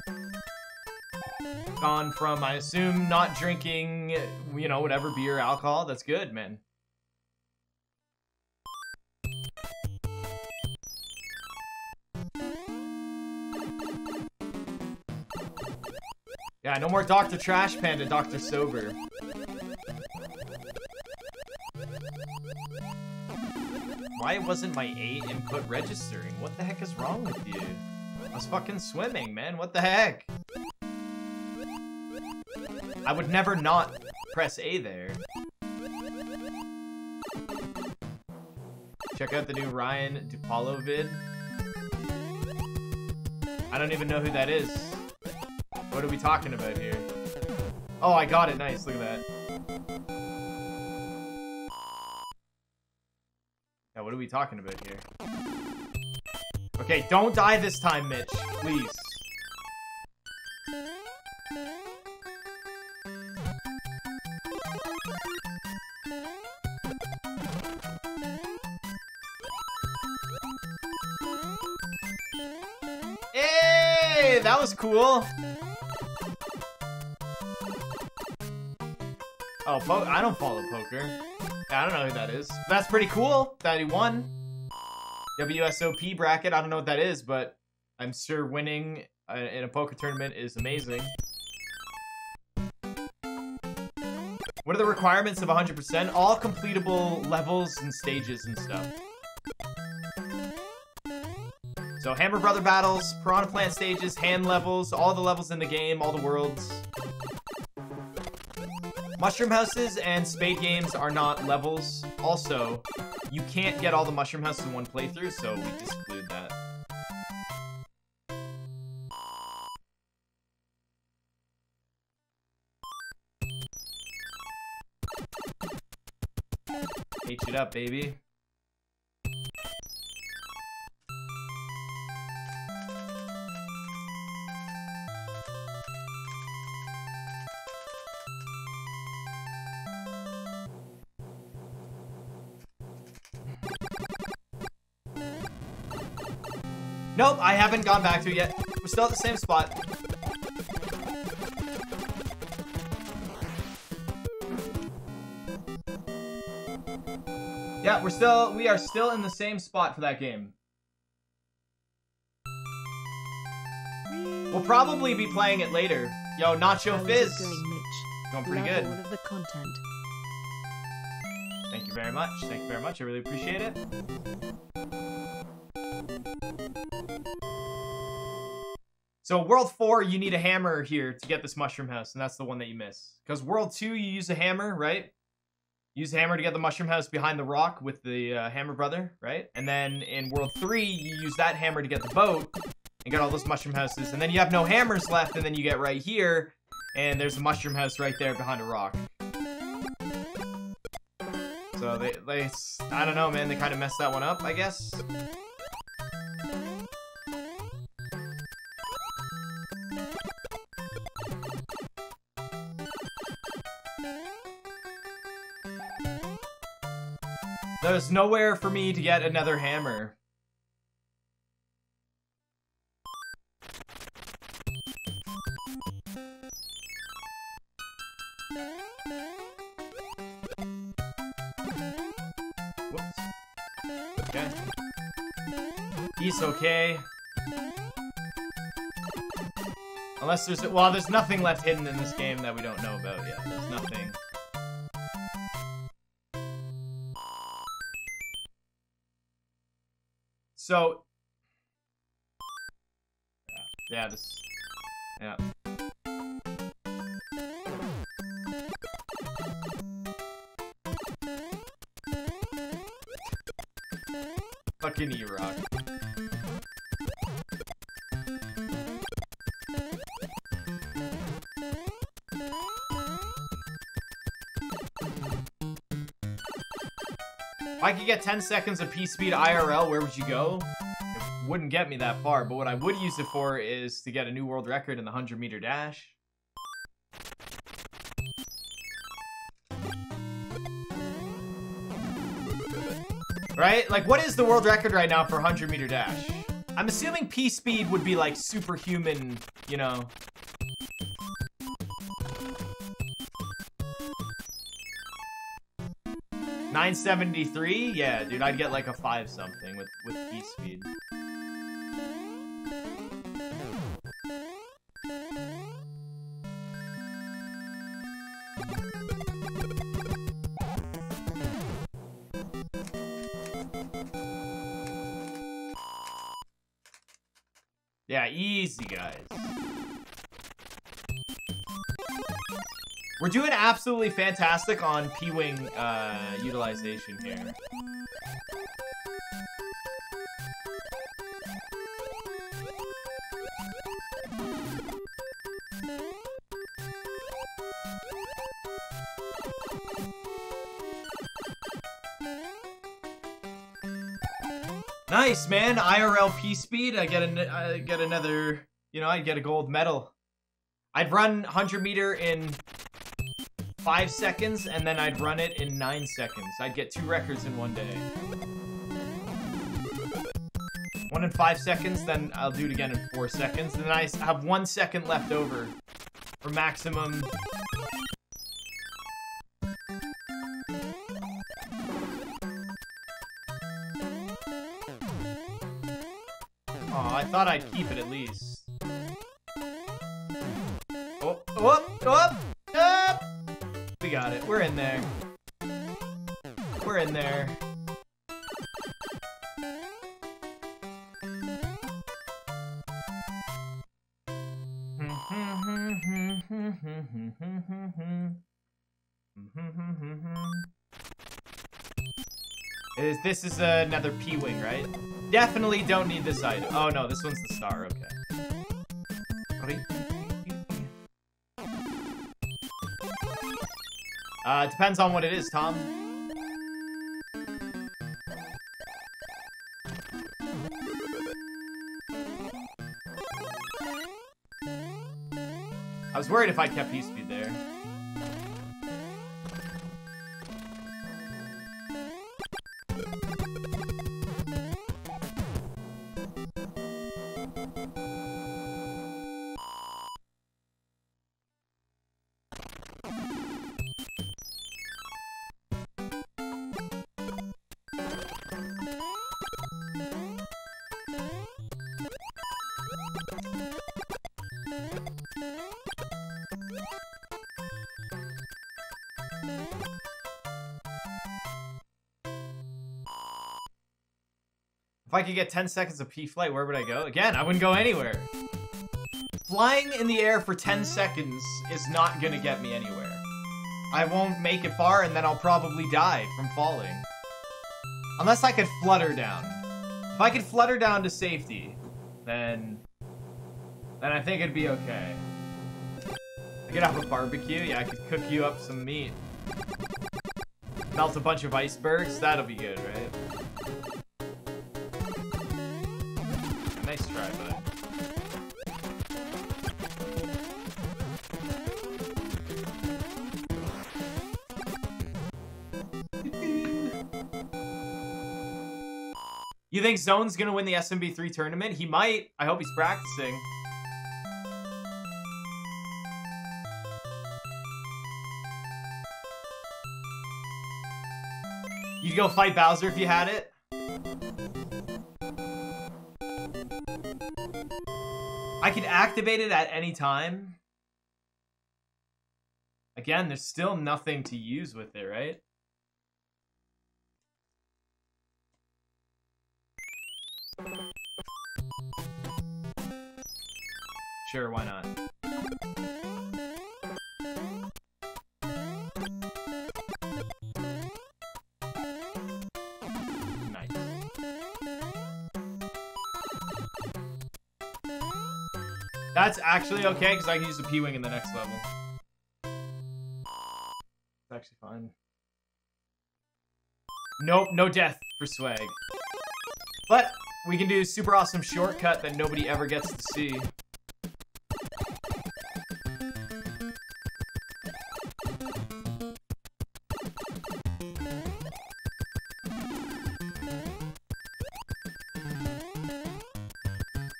Gone from, I assume, not drinking, you know, whatever beer, alcohol. That's good, man. Yeah, no more Dr. Trash Panda, Dr. Sober. Why wasn't my A input registering? What the heck is wrong with you? I was fucking swimming, man. What the heck? I would never not press A there. Check out the new Ryan DiPaolo vid. I don't even know who that is. What are we talking about here? Oh, I got it. Nice. Look at that. Now, what are we talking about here? Okay, don't die this time, Mitch. Please. Hey, that was cool. Oh, I don't follow poker. I don't know who that is. That's pretty cool that he won. WSOP bracket, I don't know what that is, but I'm sure winning in a poker tournament is amazing. What are the requirements of 100%? All completable levels and stages and stuff. So Hammer Brother battles, Piranha Plant stages, hand levels, all the levels in the game, all the worlds. Mushroom houses and spade games are not levels. Also, you can't get all the mushroom houses in one playthrough, so we disclude that. H it up, baby. Nope, I haven't gone back to it yet. We're still at the same spot. Yeah, we are still in the same spot for that game. We'll probably be playing it later. Yo, Nacho Fizz. Going pretty good. Thank you very much. Thank you very much. I really appreciate it. So World 4, you need a hammer here to get this Mushroom House, and that's the one that you miss. Because World 2, you use a hammer, right? Use a hammer to get the Mushroom House behind the rock with the Hammer Brother, right? And then in World 3, you use that hammer to get the boat and get all those Mushroom Houses. And then you have no hammers left, and then you get right here, and there's a Mushroom House right there behind a rock. So they I don't know, man. They kind of messed that one up, I guess. There's nowhere for me to get another hammer. Whoops. Okay. He's okay. Unless there's, well, there's nothing left hidden in this game that we don't know about yet. There's nothing. So, yeah, this, yeah. Fucking E-Rock. If I could get 10 seconds of P-Speed IRL, where would you go? It wouldn't get me that far, but what I would use it for is to get a new world record in the 100-meter dash. Right? Like, what is the world record right now for 100-meter dash? I'm assuming P-Speed would be, like, superhuman, you know... $9.73? Yeah, dude, I'd get like a 5-something with P-Speed. Yeah, easy, guys. We're doing absolutely fantastic on P-Wing utilization here. Nice, man. IRL P-Speed. I get another, you know, I'd get a gold medal. I'd run 100 meter in 5 seconds, and then I'd run it in 9 seconds. I'd get 2 records in one day. 1 in 5 seconds, then I'll do it again in 4 seconds. And then I have 1 second left over for maximum. Oh, I thought I'd keep it at least. Oh, oh, oh! We got it. We're in there. We're in there. This is another P-Wing, right? Definitely don't need this item. Oh no, this one's the star. Okay. Depends on what it is, Tom. I was worried if I kept P-Speed there. If I could get 10 seconds of P-Flight, where would I go? Again, I wouldn't go anywhere. Flying in the air for 10 seconds is not gonna get me anywhere. I won't make it far, and then I'll probably die from falling. Unless I could flutter down. If I could flutter down to safety, then I think it'd be okay. I could have a barbecue. Yeah, I could cook you up some meat. Melt a bunch of icebergs. That'll be good, right? Nice try, bud. You think Zone's gonna win the SMB3 tournament? He might. I hope he's practicing. You'd go fight Bowser if you had it? I can activate it at any time. Again, there's still nothing to use with it, right? Sure, why not? Nice. That's actually okay, because I can use the P-Wing in the next level. It's actually fine. Nope, no death for swag. But we can do a super awesome shortcut that nobody ever gets to see.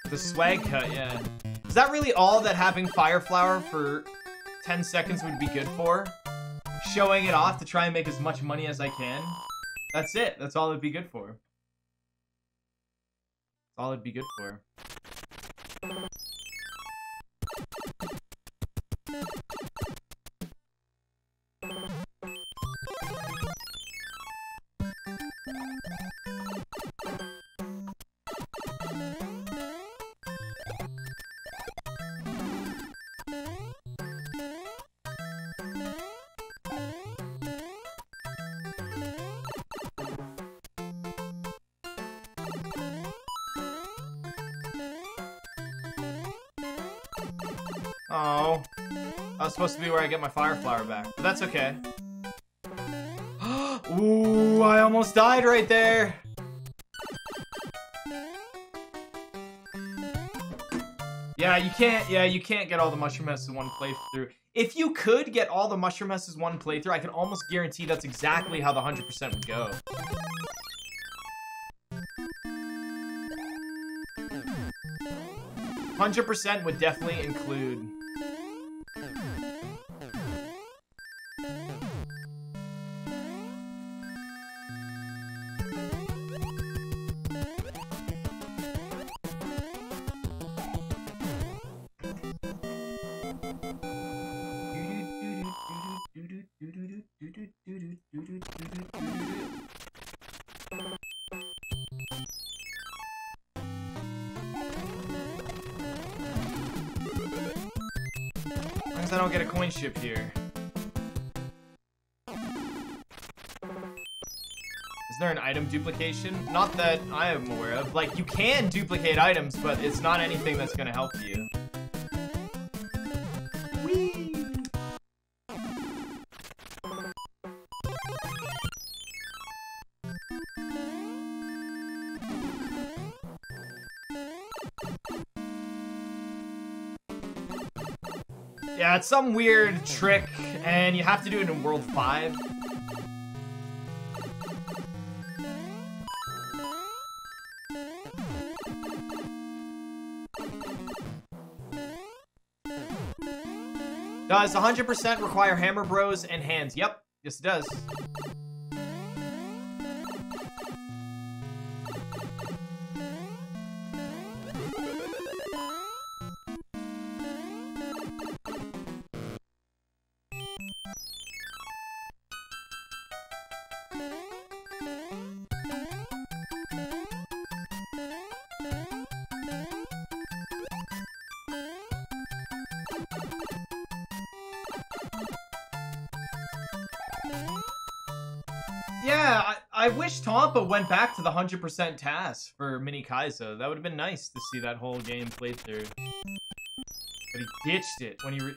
The swag cut, yeah. Is that really all that having Fire Flower for 10 seconds would be good for? Showing it off to try and make as much money as I can? That's it. That's all it'd be good for. All it'd be good for. Supposed to be where I get my Fire Flower back, but that's okay. Ooh, I almost died right there. Yeah, you can't get all the mushroom houses in one playthrough. If you could get all the mushroom houses in one playthrough, I can almost guarantee that's exactly how the 100% would go. The 100% would definitely include. Ship here. Is there an item duplication? Not that I am aware of. Like, you can duplicate items, but it's not anything that's gonna help you. Whee! Yeah, it's some weird trick, and you have to do it in World 5. Does 100% require Hammer Bros and hands? Yep. Yes, it does. Tompa went back to the 100% task for Mini Kaizo. That would have been nice to see that whole game played through. But he ditched it when he,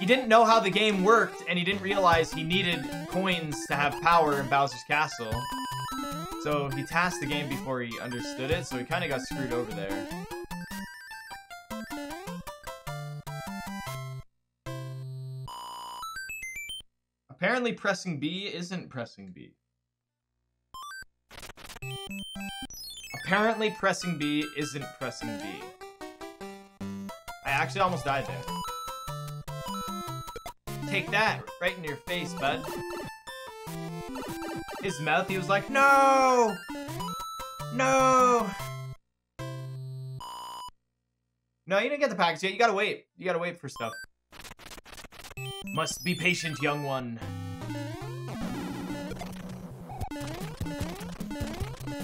he didn't know how the game worked, and he didn't realize he needed coins to have power in Bowser's Castle. So he tasked the game before he understood it, so he kind of got screwed over there. Apparently pressing B isn't pressing B. Apparently pressing B isn't pressing B. I actually almost died there. Take that, right in your face, bud. His mouth, he was like, no! No! No, you didn't get the package yet. You gotta wait. You gotta wait for stuff. Must be patient, young one.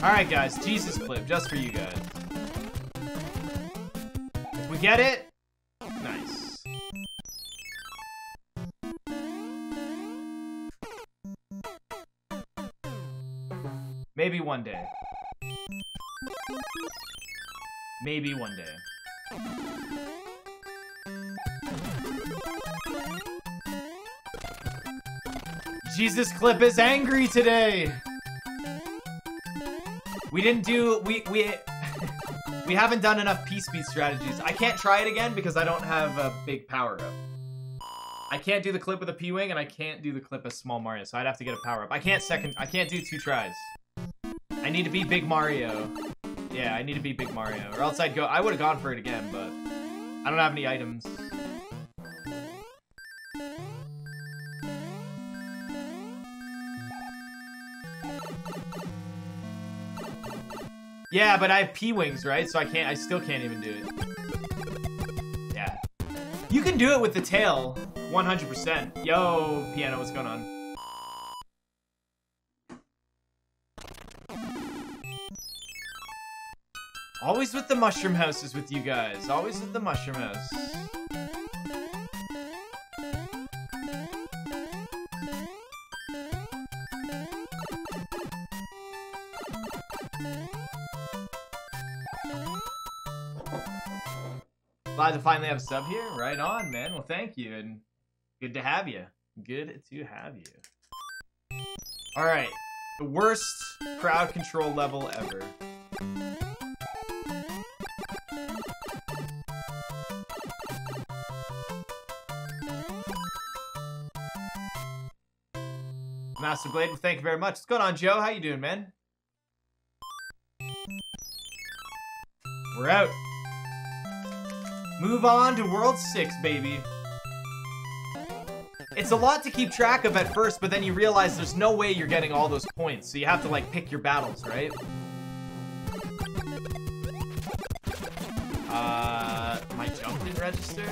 Alright, guys. Jesus Clip, just for you guys. If we get it, nice. Maybe one day. Maybe one day. Jesus Clip is angry today. We didn't do we haven't done enough peace beat strategies. I can't try it again because I don't have a big power up. I can't do the clip with a P-Wing and I can't do the clip as small Mario, so I'd have to get a power up. I can't do two tries. I need to be big Mario. Yeah, I need to be big Mario, or else I would have gone for it again, but I don't have any items. Yeah, but I have P-Wings, right? So I still can't even do it. Yeah. You can do it with the tail, 100%. Yo, Piano, what's going on? Always with the mushroom houses with you guys. Always with the mushroom house. Glad to finally have a sub here. Right on, man. Well, thank you, and good to have you. Good to have you. All right, the worst crowd control level ever. Master Blade, well, thank you very much. What's going on, Joe? How you doing, man? We're out. Move on to World 6, baby. It's a lot to keep track of at first, but then you realize there's no way you're getting all those points, so you have to, like, pick your battles, right? My jump didn't register?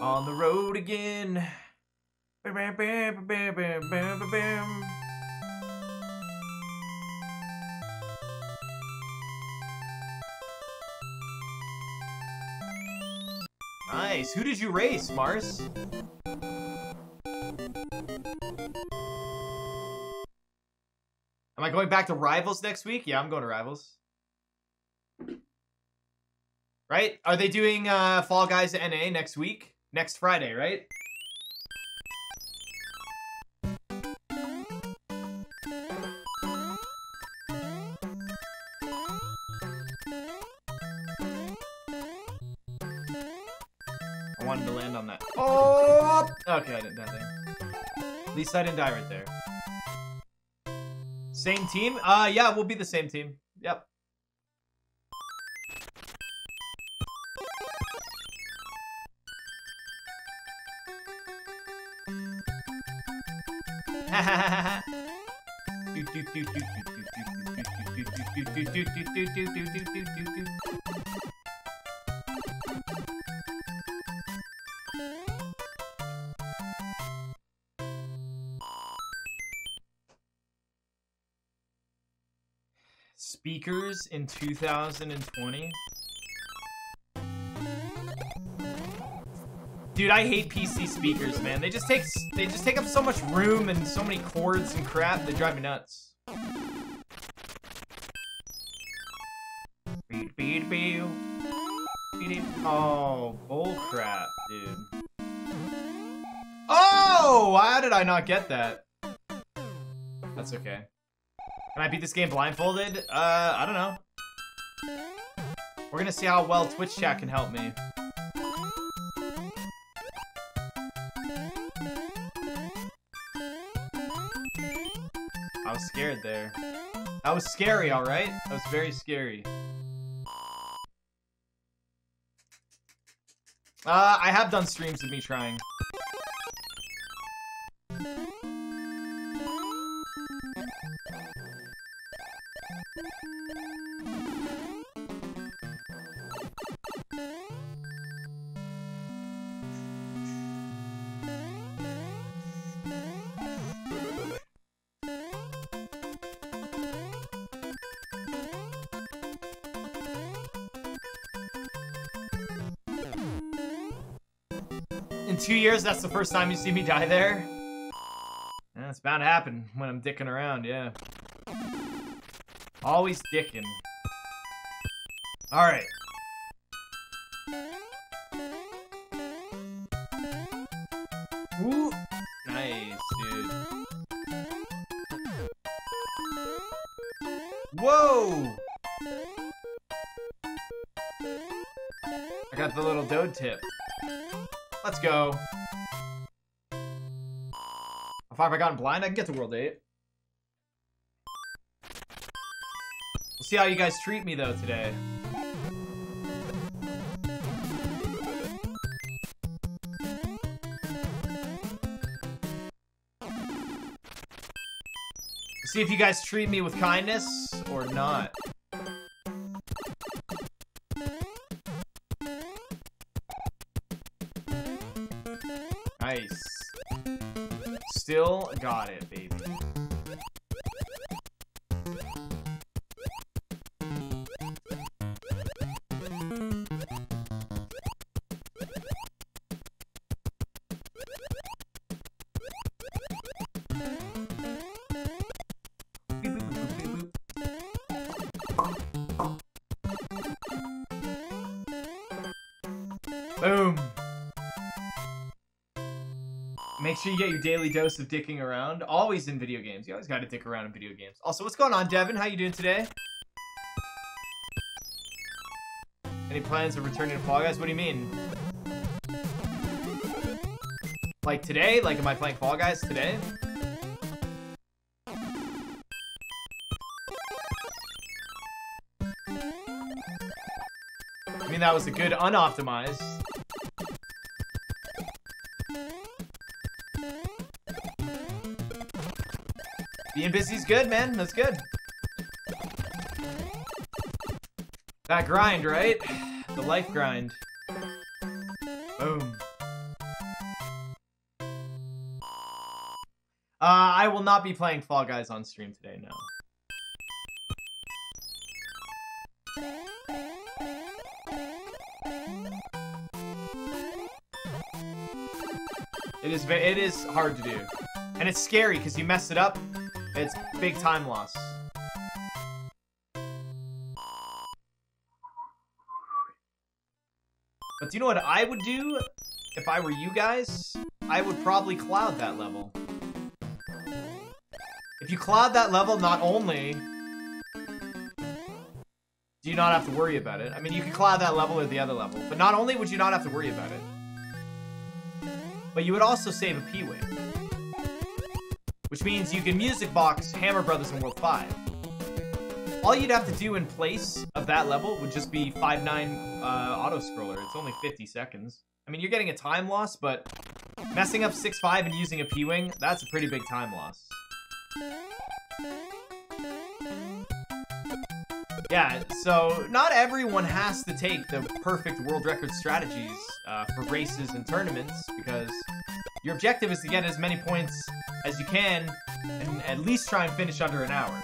On the road again. Bam, bam, bam, bam, bam, bam, bam. Nice. Who did you race, Mars? Am I going back to Rivals next week? Yeah, I'm going to Rivals. Right? Are they doing Fall Guys NA next week? Next Friday, right? I wanted to land on that. Oh! Okay, I didn't die there. At least I didn't die right there. Same team? Yeah, we'll be the same team. Yep. Speakers in 2020. Dude, I hate PC speakers, man. They just take up so much room and so many cords and crap. They drive me nuts. Oh, bull crap, dude. Oh, how did I not get that? That's okay. Can I beat this game blindfolded? I don't know. We're gonna see how well Twitch chat can help me. I was scared there. That was scary, alright? That was very scary. I have done streams of me trying. In 2 years, that's the first time you see me die there? Yeah, it's bound to happen when I'm dicking around, yeah. Always dicking. Alright. Ooh. Nice, dude. Whoa! I got the little dough tip. Let's go. If I've gotten blind, I can get to World 8. We'll see how you guys treat me, though, today. See if you guys treat me with kindness or not. Nice. Still got it, baby. You get your daily dose of dicking around. Always in video games. You always gotta dick around in video games. Also, what's going on, Devin? How you doing today? Any plans of returning to Fall Guys? What do you mean? Like today? Like, am I playing Fall Guys today? I mean, that was a good unoptimized. Being busy's good, man. That's good. That grind, right? The life grind. Boom. I will not be playing Fall Guys on stream today, no. It is hard to do. And it's scary, because you mess it up. It's big time loss. But do you know what I would do if I were you guys? I would probably cloud that level. If you cloud that level, not only do you not have to worry about it. I mean, you can cloud that level or the other level. But not only would you not have to worry about it, but you would also save a P-Wing. Which means you can music box Hammer Brothers in World 5. All you'd have to do in place of that level would just be 5-9 auto-scroller. It's only 50 seconds. I mean, you're getting a time loss, but messing up 6-5 and using a P-Wing, that's a pretty big time loss. Yeah, so not everyone has to take the perfect world record strategies for races and tournaments, because your objective is to get as many points as you can, and at least try and finish under an hour.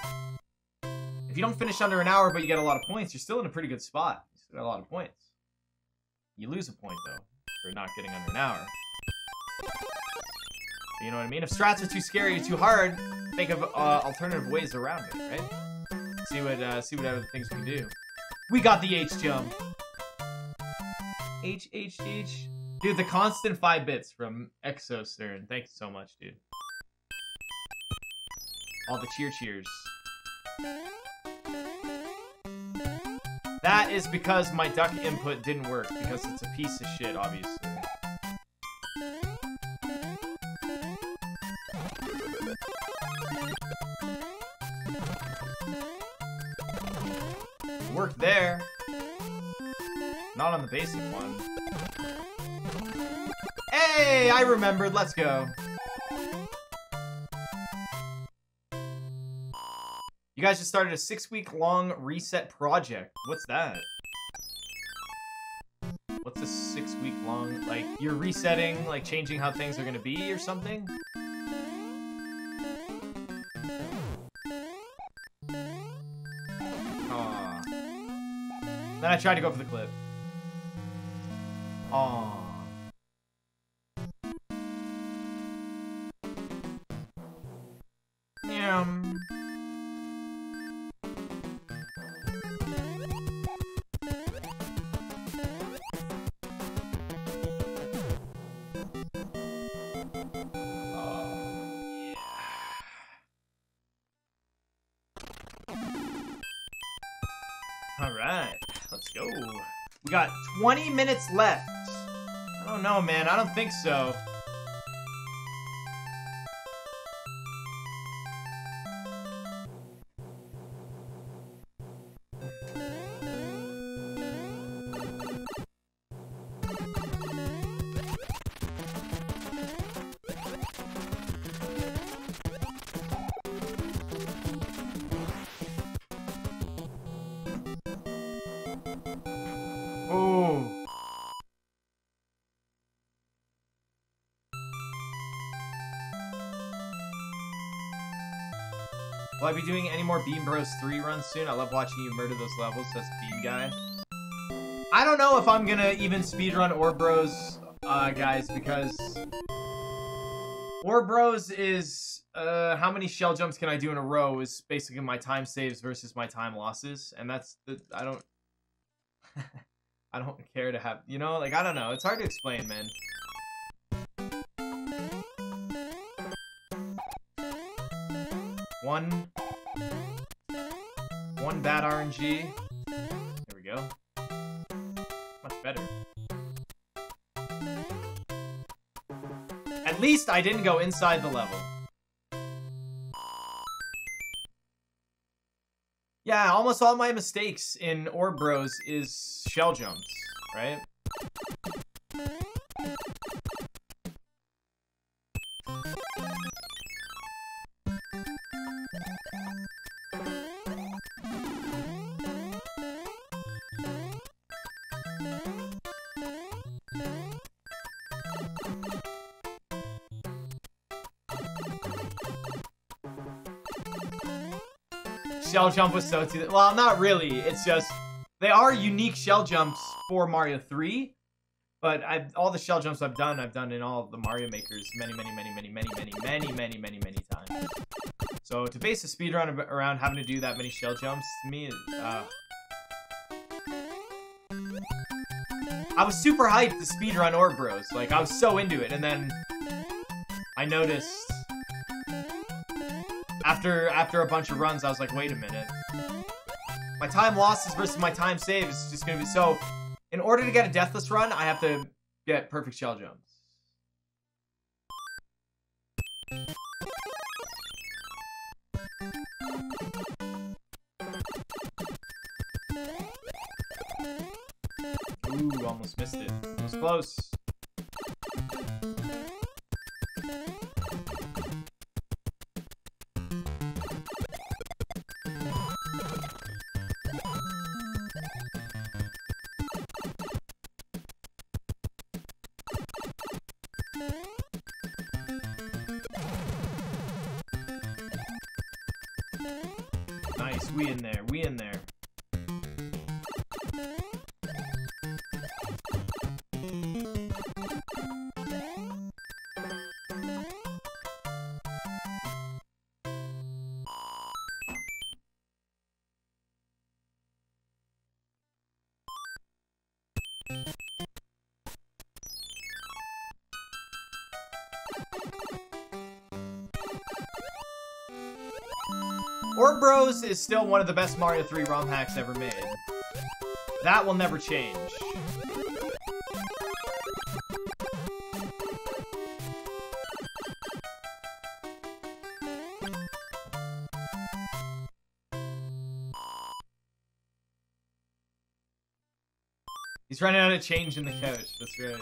If you don't finish under an hour, but you get a lot of points, you're still in a pretty good spot. You still got a lot of points. You lose a point, though, for not getting under an hour. But you know what I mean? If strats are too scary or too hard, think of alternative ways around it, right? See what other things we can do. We got the H-jump! H. Dude, the constant 5 bits from Exostern. Thank you so much, dude. All the cheers. That is because my duck input didn't work, because it's a piece of shit, obviously. Worked there. Not on the basic one. Hey, I remembered. Let's go. You guys just started a 6-week-long reset project. What's that? What's a 6-week-long, like, you're resetting, like, changing how things are gonna be or something? Aww. Then I tried to go for the clip. Aww. am. We got 20 minutes left. I don't know, man. I don't think so. Will I be doing any more Beam Bros 3 runs soon? I love watching you murder those levels, says Beam Guy. I don't know if I'm gonna even speedrun Orb Bros, guys, because Orb Bros is, how many shell jumps can I do in a row is basically my time saves versus my time losses, and that's, I don't care to have, you know, like, I don't know, it's hard to explain, man. One bad RNG. There we go. Much better. At least I didn't go inside the level. Yeah, almost all my mistakes in Orb Bros is shell jumps, right? Shell jump was so too. Well, not really. It's just they are unique shell jumps for Mario 3, but all the shell jumps I've done in all the Mario Makers many times. So to base a speedrun around having to do that many shell jumps, to me, I was super hyped to speedrun Orb Bros. Like I was so into it, and then I noticed. After a bunch of runs, I was like, wait a minute. My time losses versus my time saves is just going to be... So, in order to get a deathless run, I have to get perfect shell jumps. Ooh, almost missed it. It was close. We in there. Orb Bros is still one of the best Mario 3 ROM hacks ever made. That will never change. He's running out of change in the couch, that's right.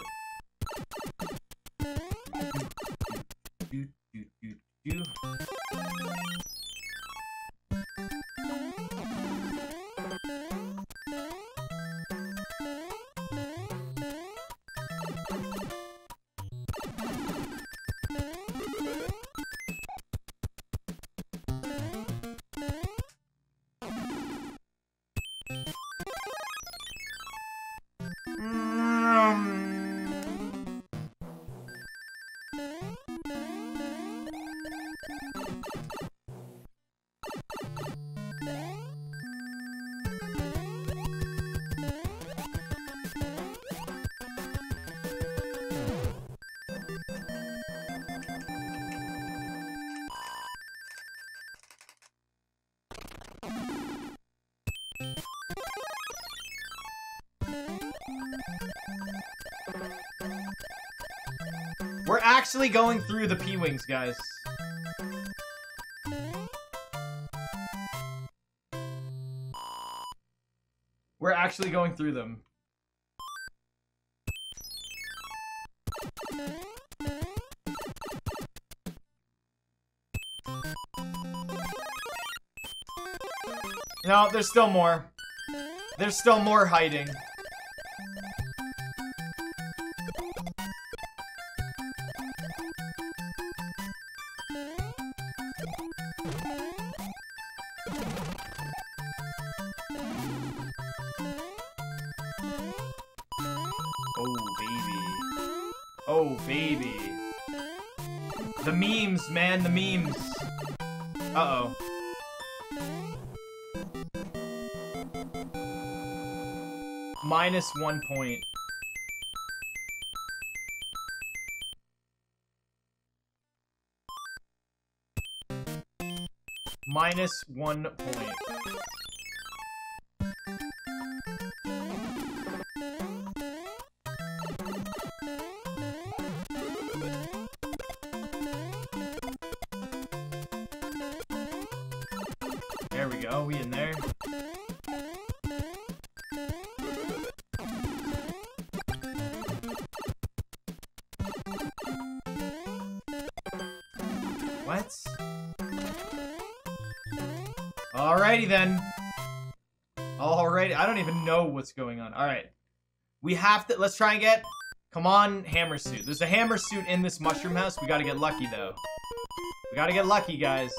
We're actually going through the P-Wings, guys. We're actually going through them. No, there's still more. There's still more hiding. Oh, baby. Oh, baby. The memes, man, the memes. Uh-oh. -1 point. -1 point. There we go, we in there. Alrighty then. Alright, I don't even know what's going on. Alright. We have to, let's try and get, come on, hammer suit. There's a hammer suit in this mushroom house. We gotta get lucky though. We gotta get lucky, guys.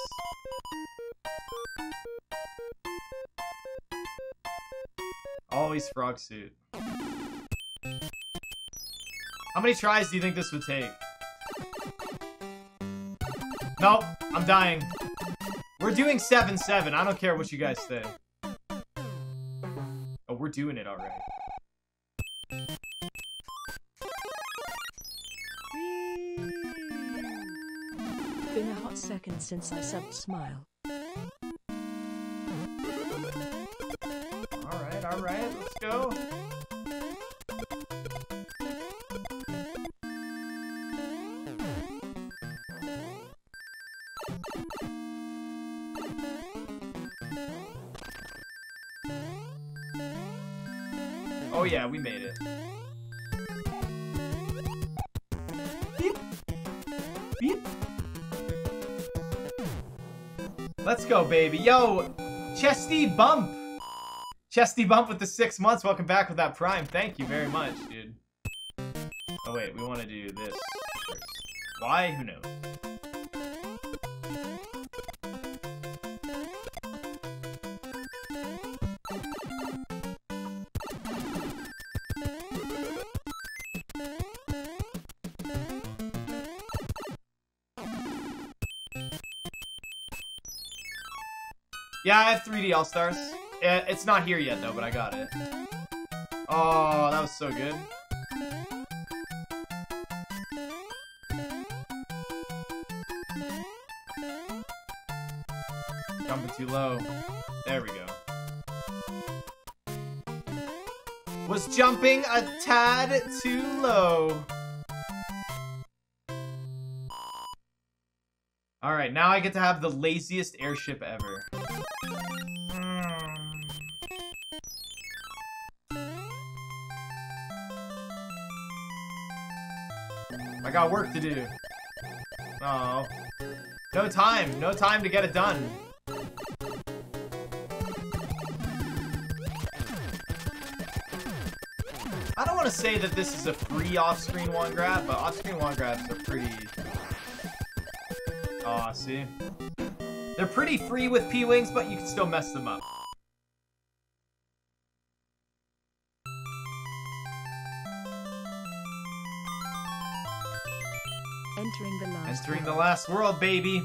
Always frog suit. How many tries do you think this would take? Nope, I'm dying. We're doing 7-7. I don't care what you guys say. Oh, we're doing it already. Been a hot second since I subbed Smile. Alright, let's go. Oh yeah, we made it. Beep. Beep. Let's go, baby. Yo, Chesty Bump. Chesty Bump with the 6 months. Welcome back with that Prime. Thank you very much, dude. Oh wait, we want to do this first. Why? Who knows? Yeah, I have 3D All-Stars. It's not here yet, though, but I got it. Oh, that was so good. Jumping too low. There we go. Was jumping a tad too low. Alright, now I get to have the laziest airship ever. I got work to do. Oh. No time. No time to get it done. I don't want to say that this is a free off-screen one grab, but off-screen one grabs are pretty... Aw, see? They're pretty free with P-Wings, but you can still mess them up. Entering the last world, baby.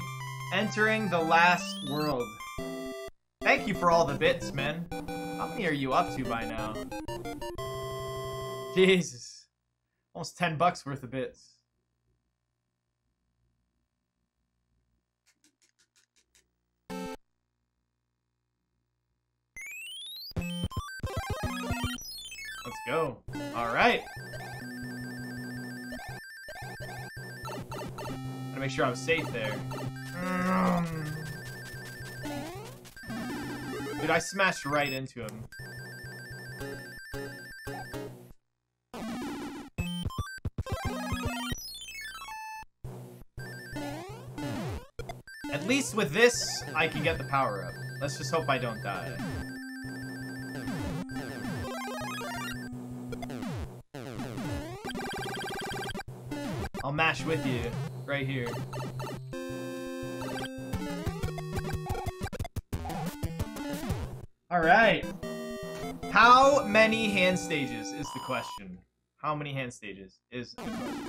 Entering the last world. Thank you for all the bits, man. How many are you up to by now? Jesus. Almost $10 worth of bits. Let's go. All right. to make sure I was safe there. Dude, I smashed right into him. At least with this, I can get the power up. Let's just hope I don't die. I'll mash with you, right here. Alright. How many hand stages is the question? How many hand stages is the question?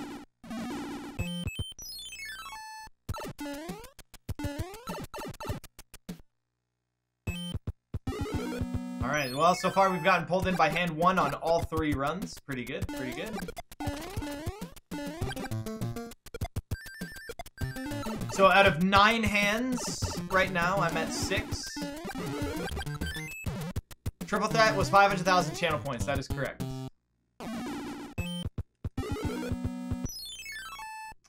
Alright, well, so far we've gotten pulled in by hand one on all three runs. Pretty good, pretty good. So out of 9 hands, right now I'm at 6. Triple Threat was 500,000 channel points, that is correct.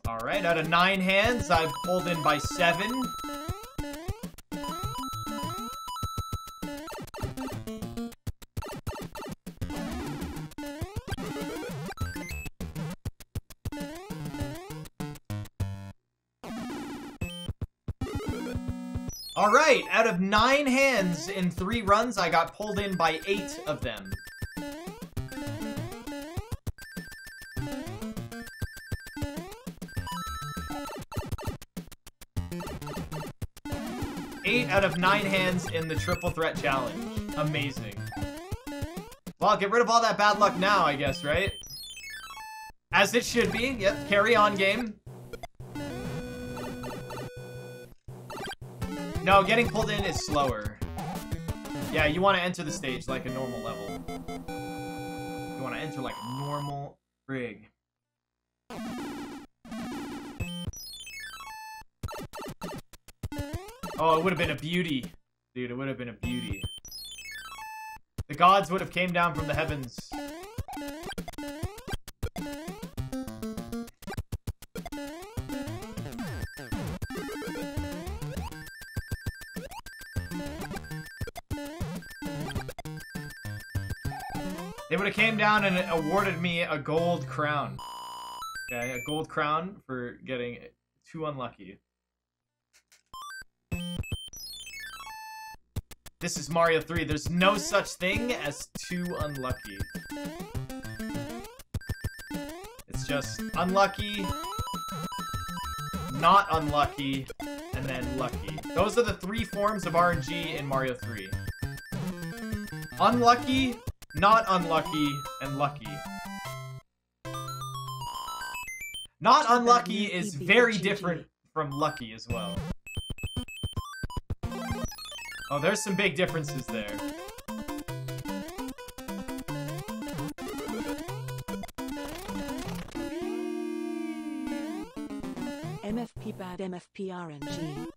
Alright, out of 9 hands, I've pulled in by 7. Alright, out of 9 hands in 3 runs, I got pulled in by 8 of them. Eight out of 9 hands in the Triple Threat Challenge. Amazing. Well, I'll get rid of all that bad luck now, I guess, right? As it should be. Yep, carry on, game. No, getting pulled in is slower. Yeah, you want to enter the stage like a normal level. You want to enter like a normal rig. Oh, it would have been a beauty. Dude, it would have been a beauty. The gods would have came down from the heavens. Came down and awarded me a gold crown. Okay, a gold crown for getting too unlucky. This is Mario 3. There's no such thing as too unlucky. It's just unlucky, not unlucky, and then lucky. Those are the 3 forms of RNG in Mario 3. Unlucky, not unlucky, and lucky. Not unlucky is very different from lucky as well. Oh, there's some big differences there. MFP bad, MFP RNG.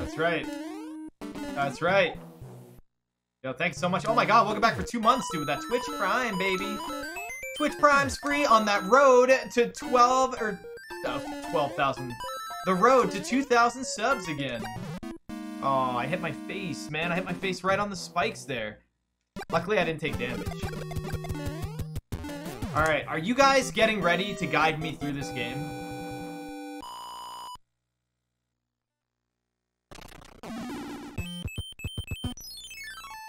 That's right. That's right. Yo, thanks so much. Oh my god, welcome back for 2 months, dude, with that Twitch Prime, baby. Twitch Prime's free on that road to 12,000. The road to 2,000 subs again. Oh, I hit my face, man. I hit my face right on the spikes there. Luckily, I didn't take damage. Alright, are you guys getting ready to guide me through this game?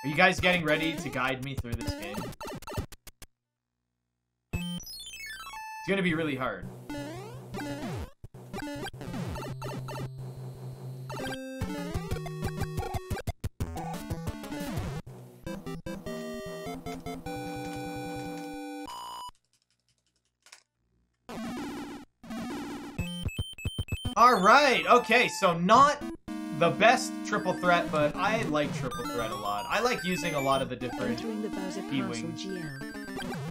Are you guys getting ready to guide me through this game? It's gonna be really hard. Alright, okay, so not the best Triple Threat, but I like Triple Threat a lot. I like using a lot of the different P-Wings.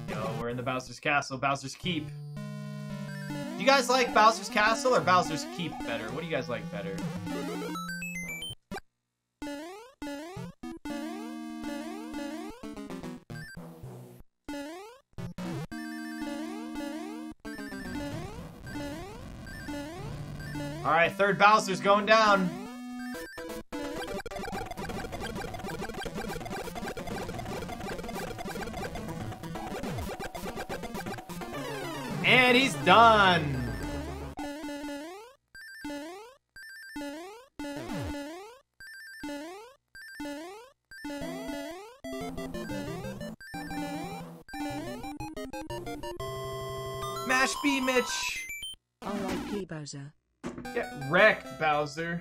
Yo, we're in the Bowser's Castle, Bowser's Keep. Do you guys like Bowser's Castle or Bowser's Keep better? What do you guys like better? Alright, third Bowser's going down. And he's done. Mash B, Mitch. R.I.P. Bowser. Get wrecked, Bowser.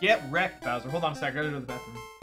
Get wrecked, Bowser. Hold on a sec, I gotta go to the bathroom.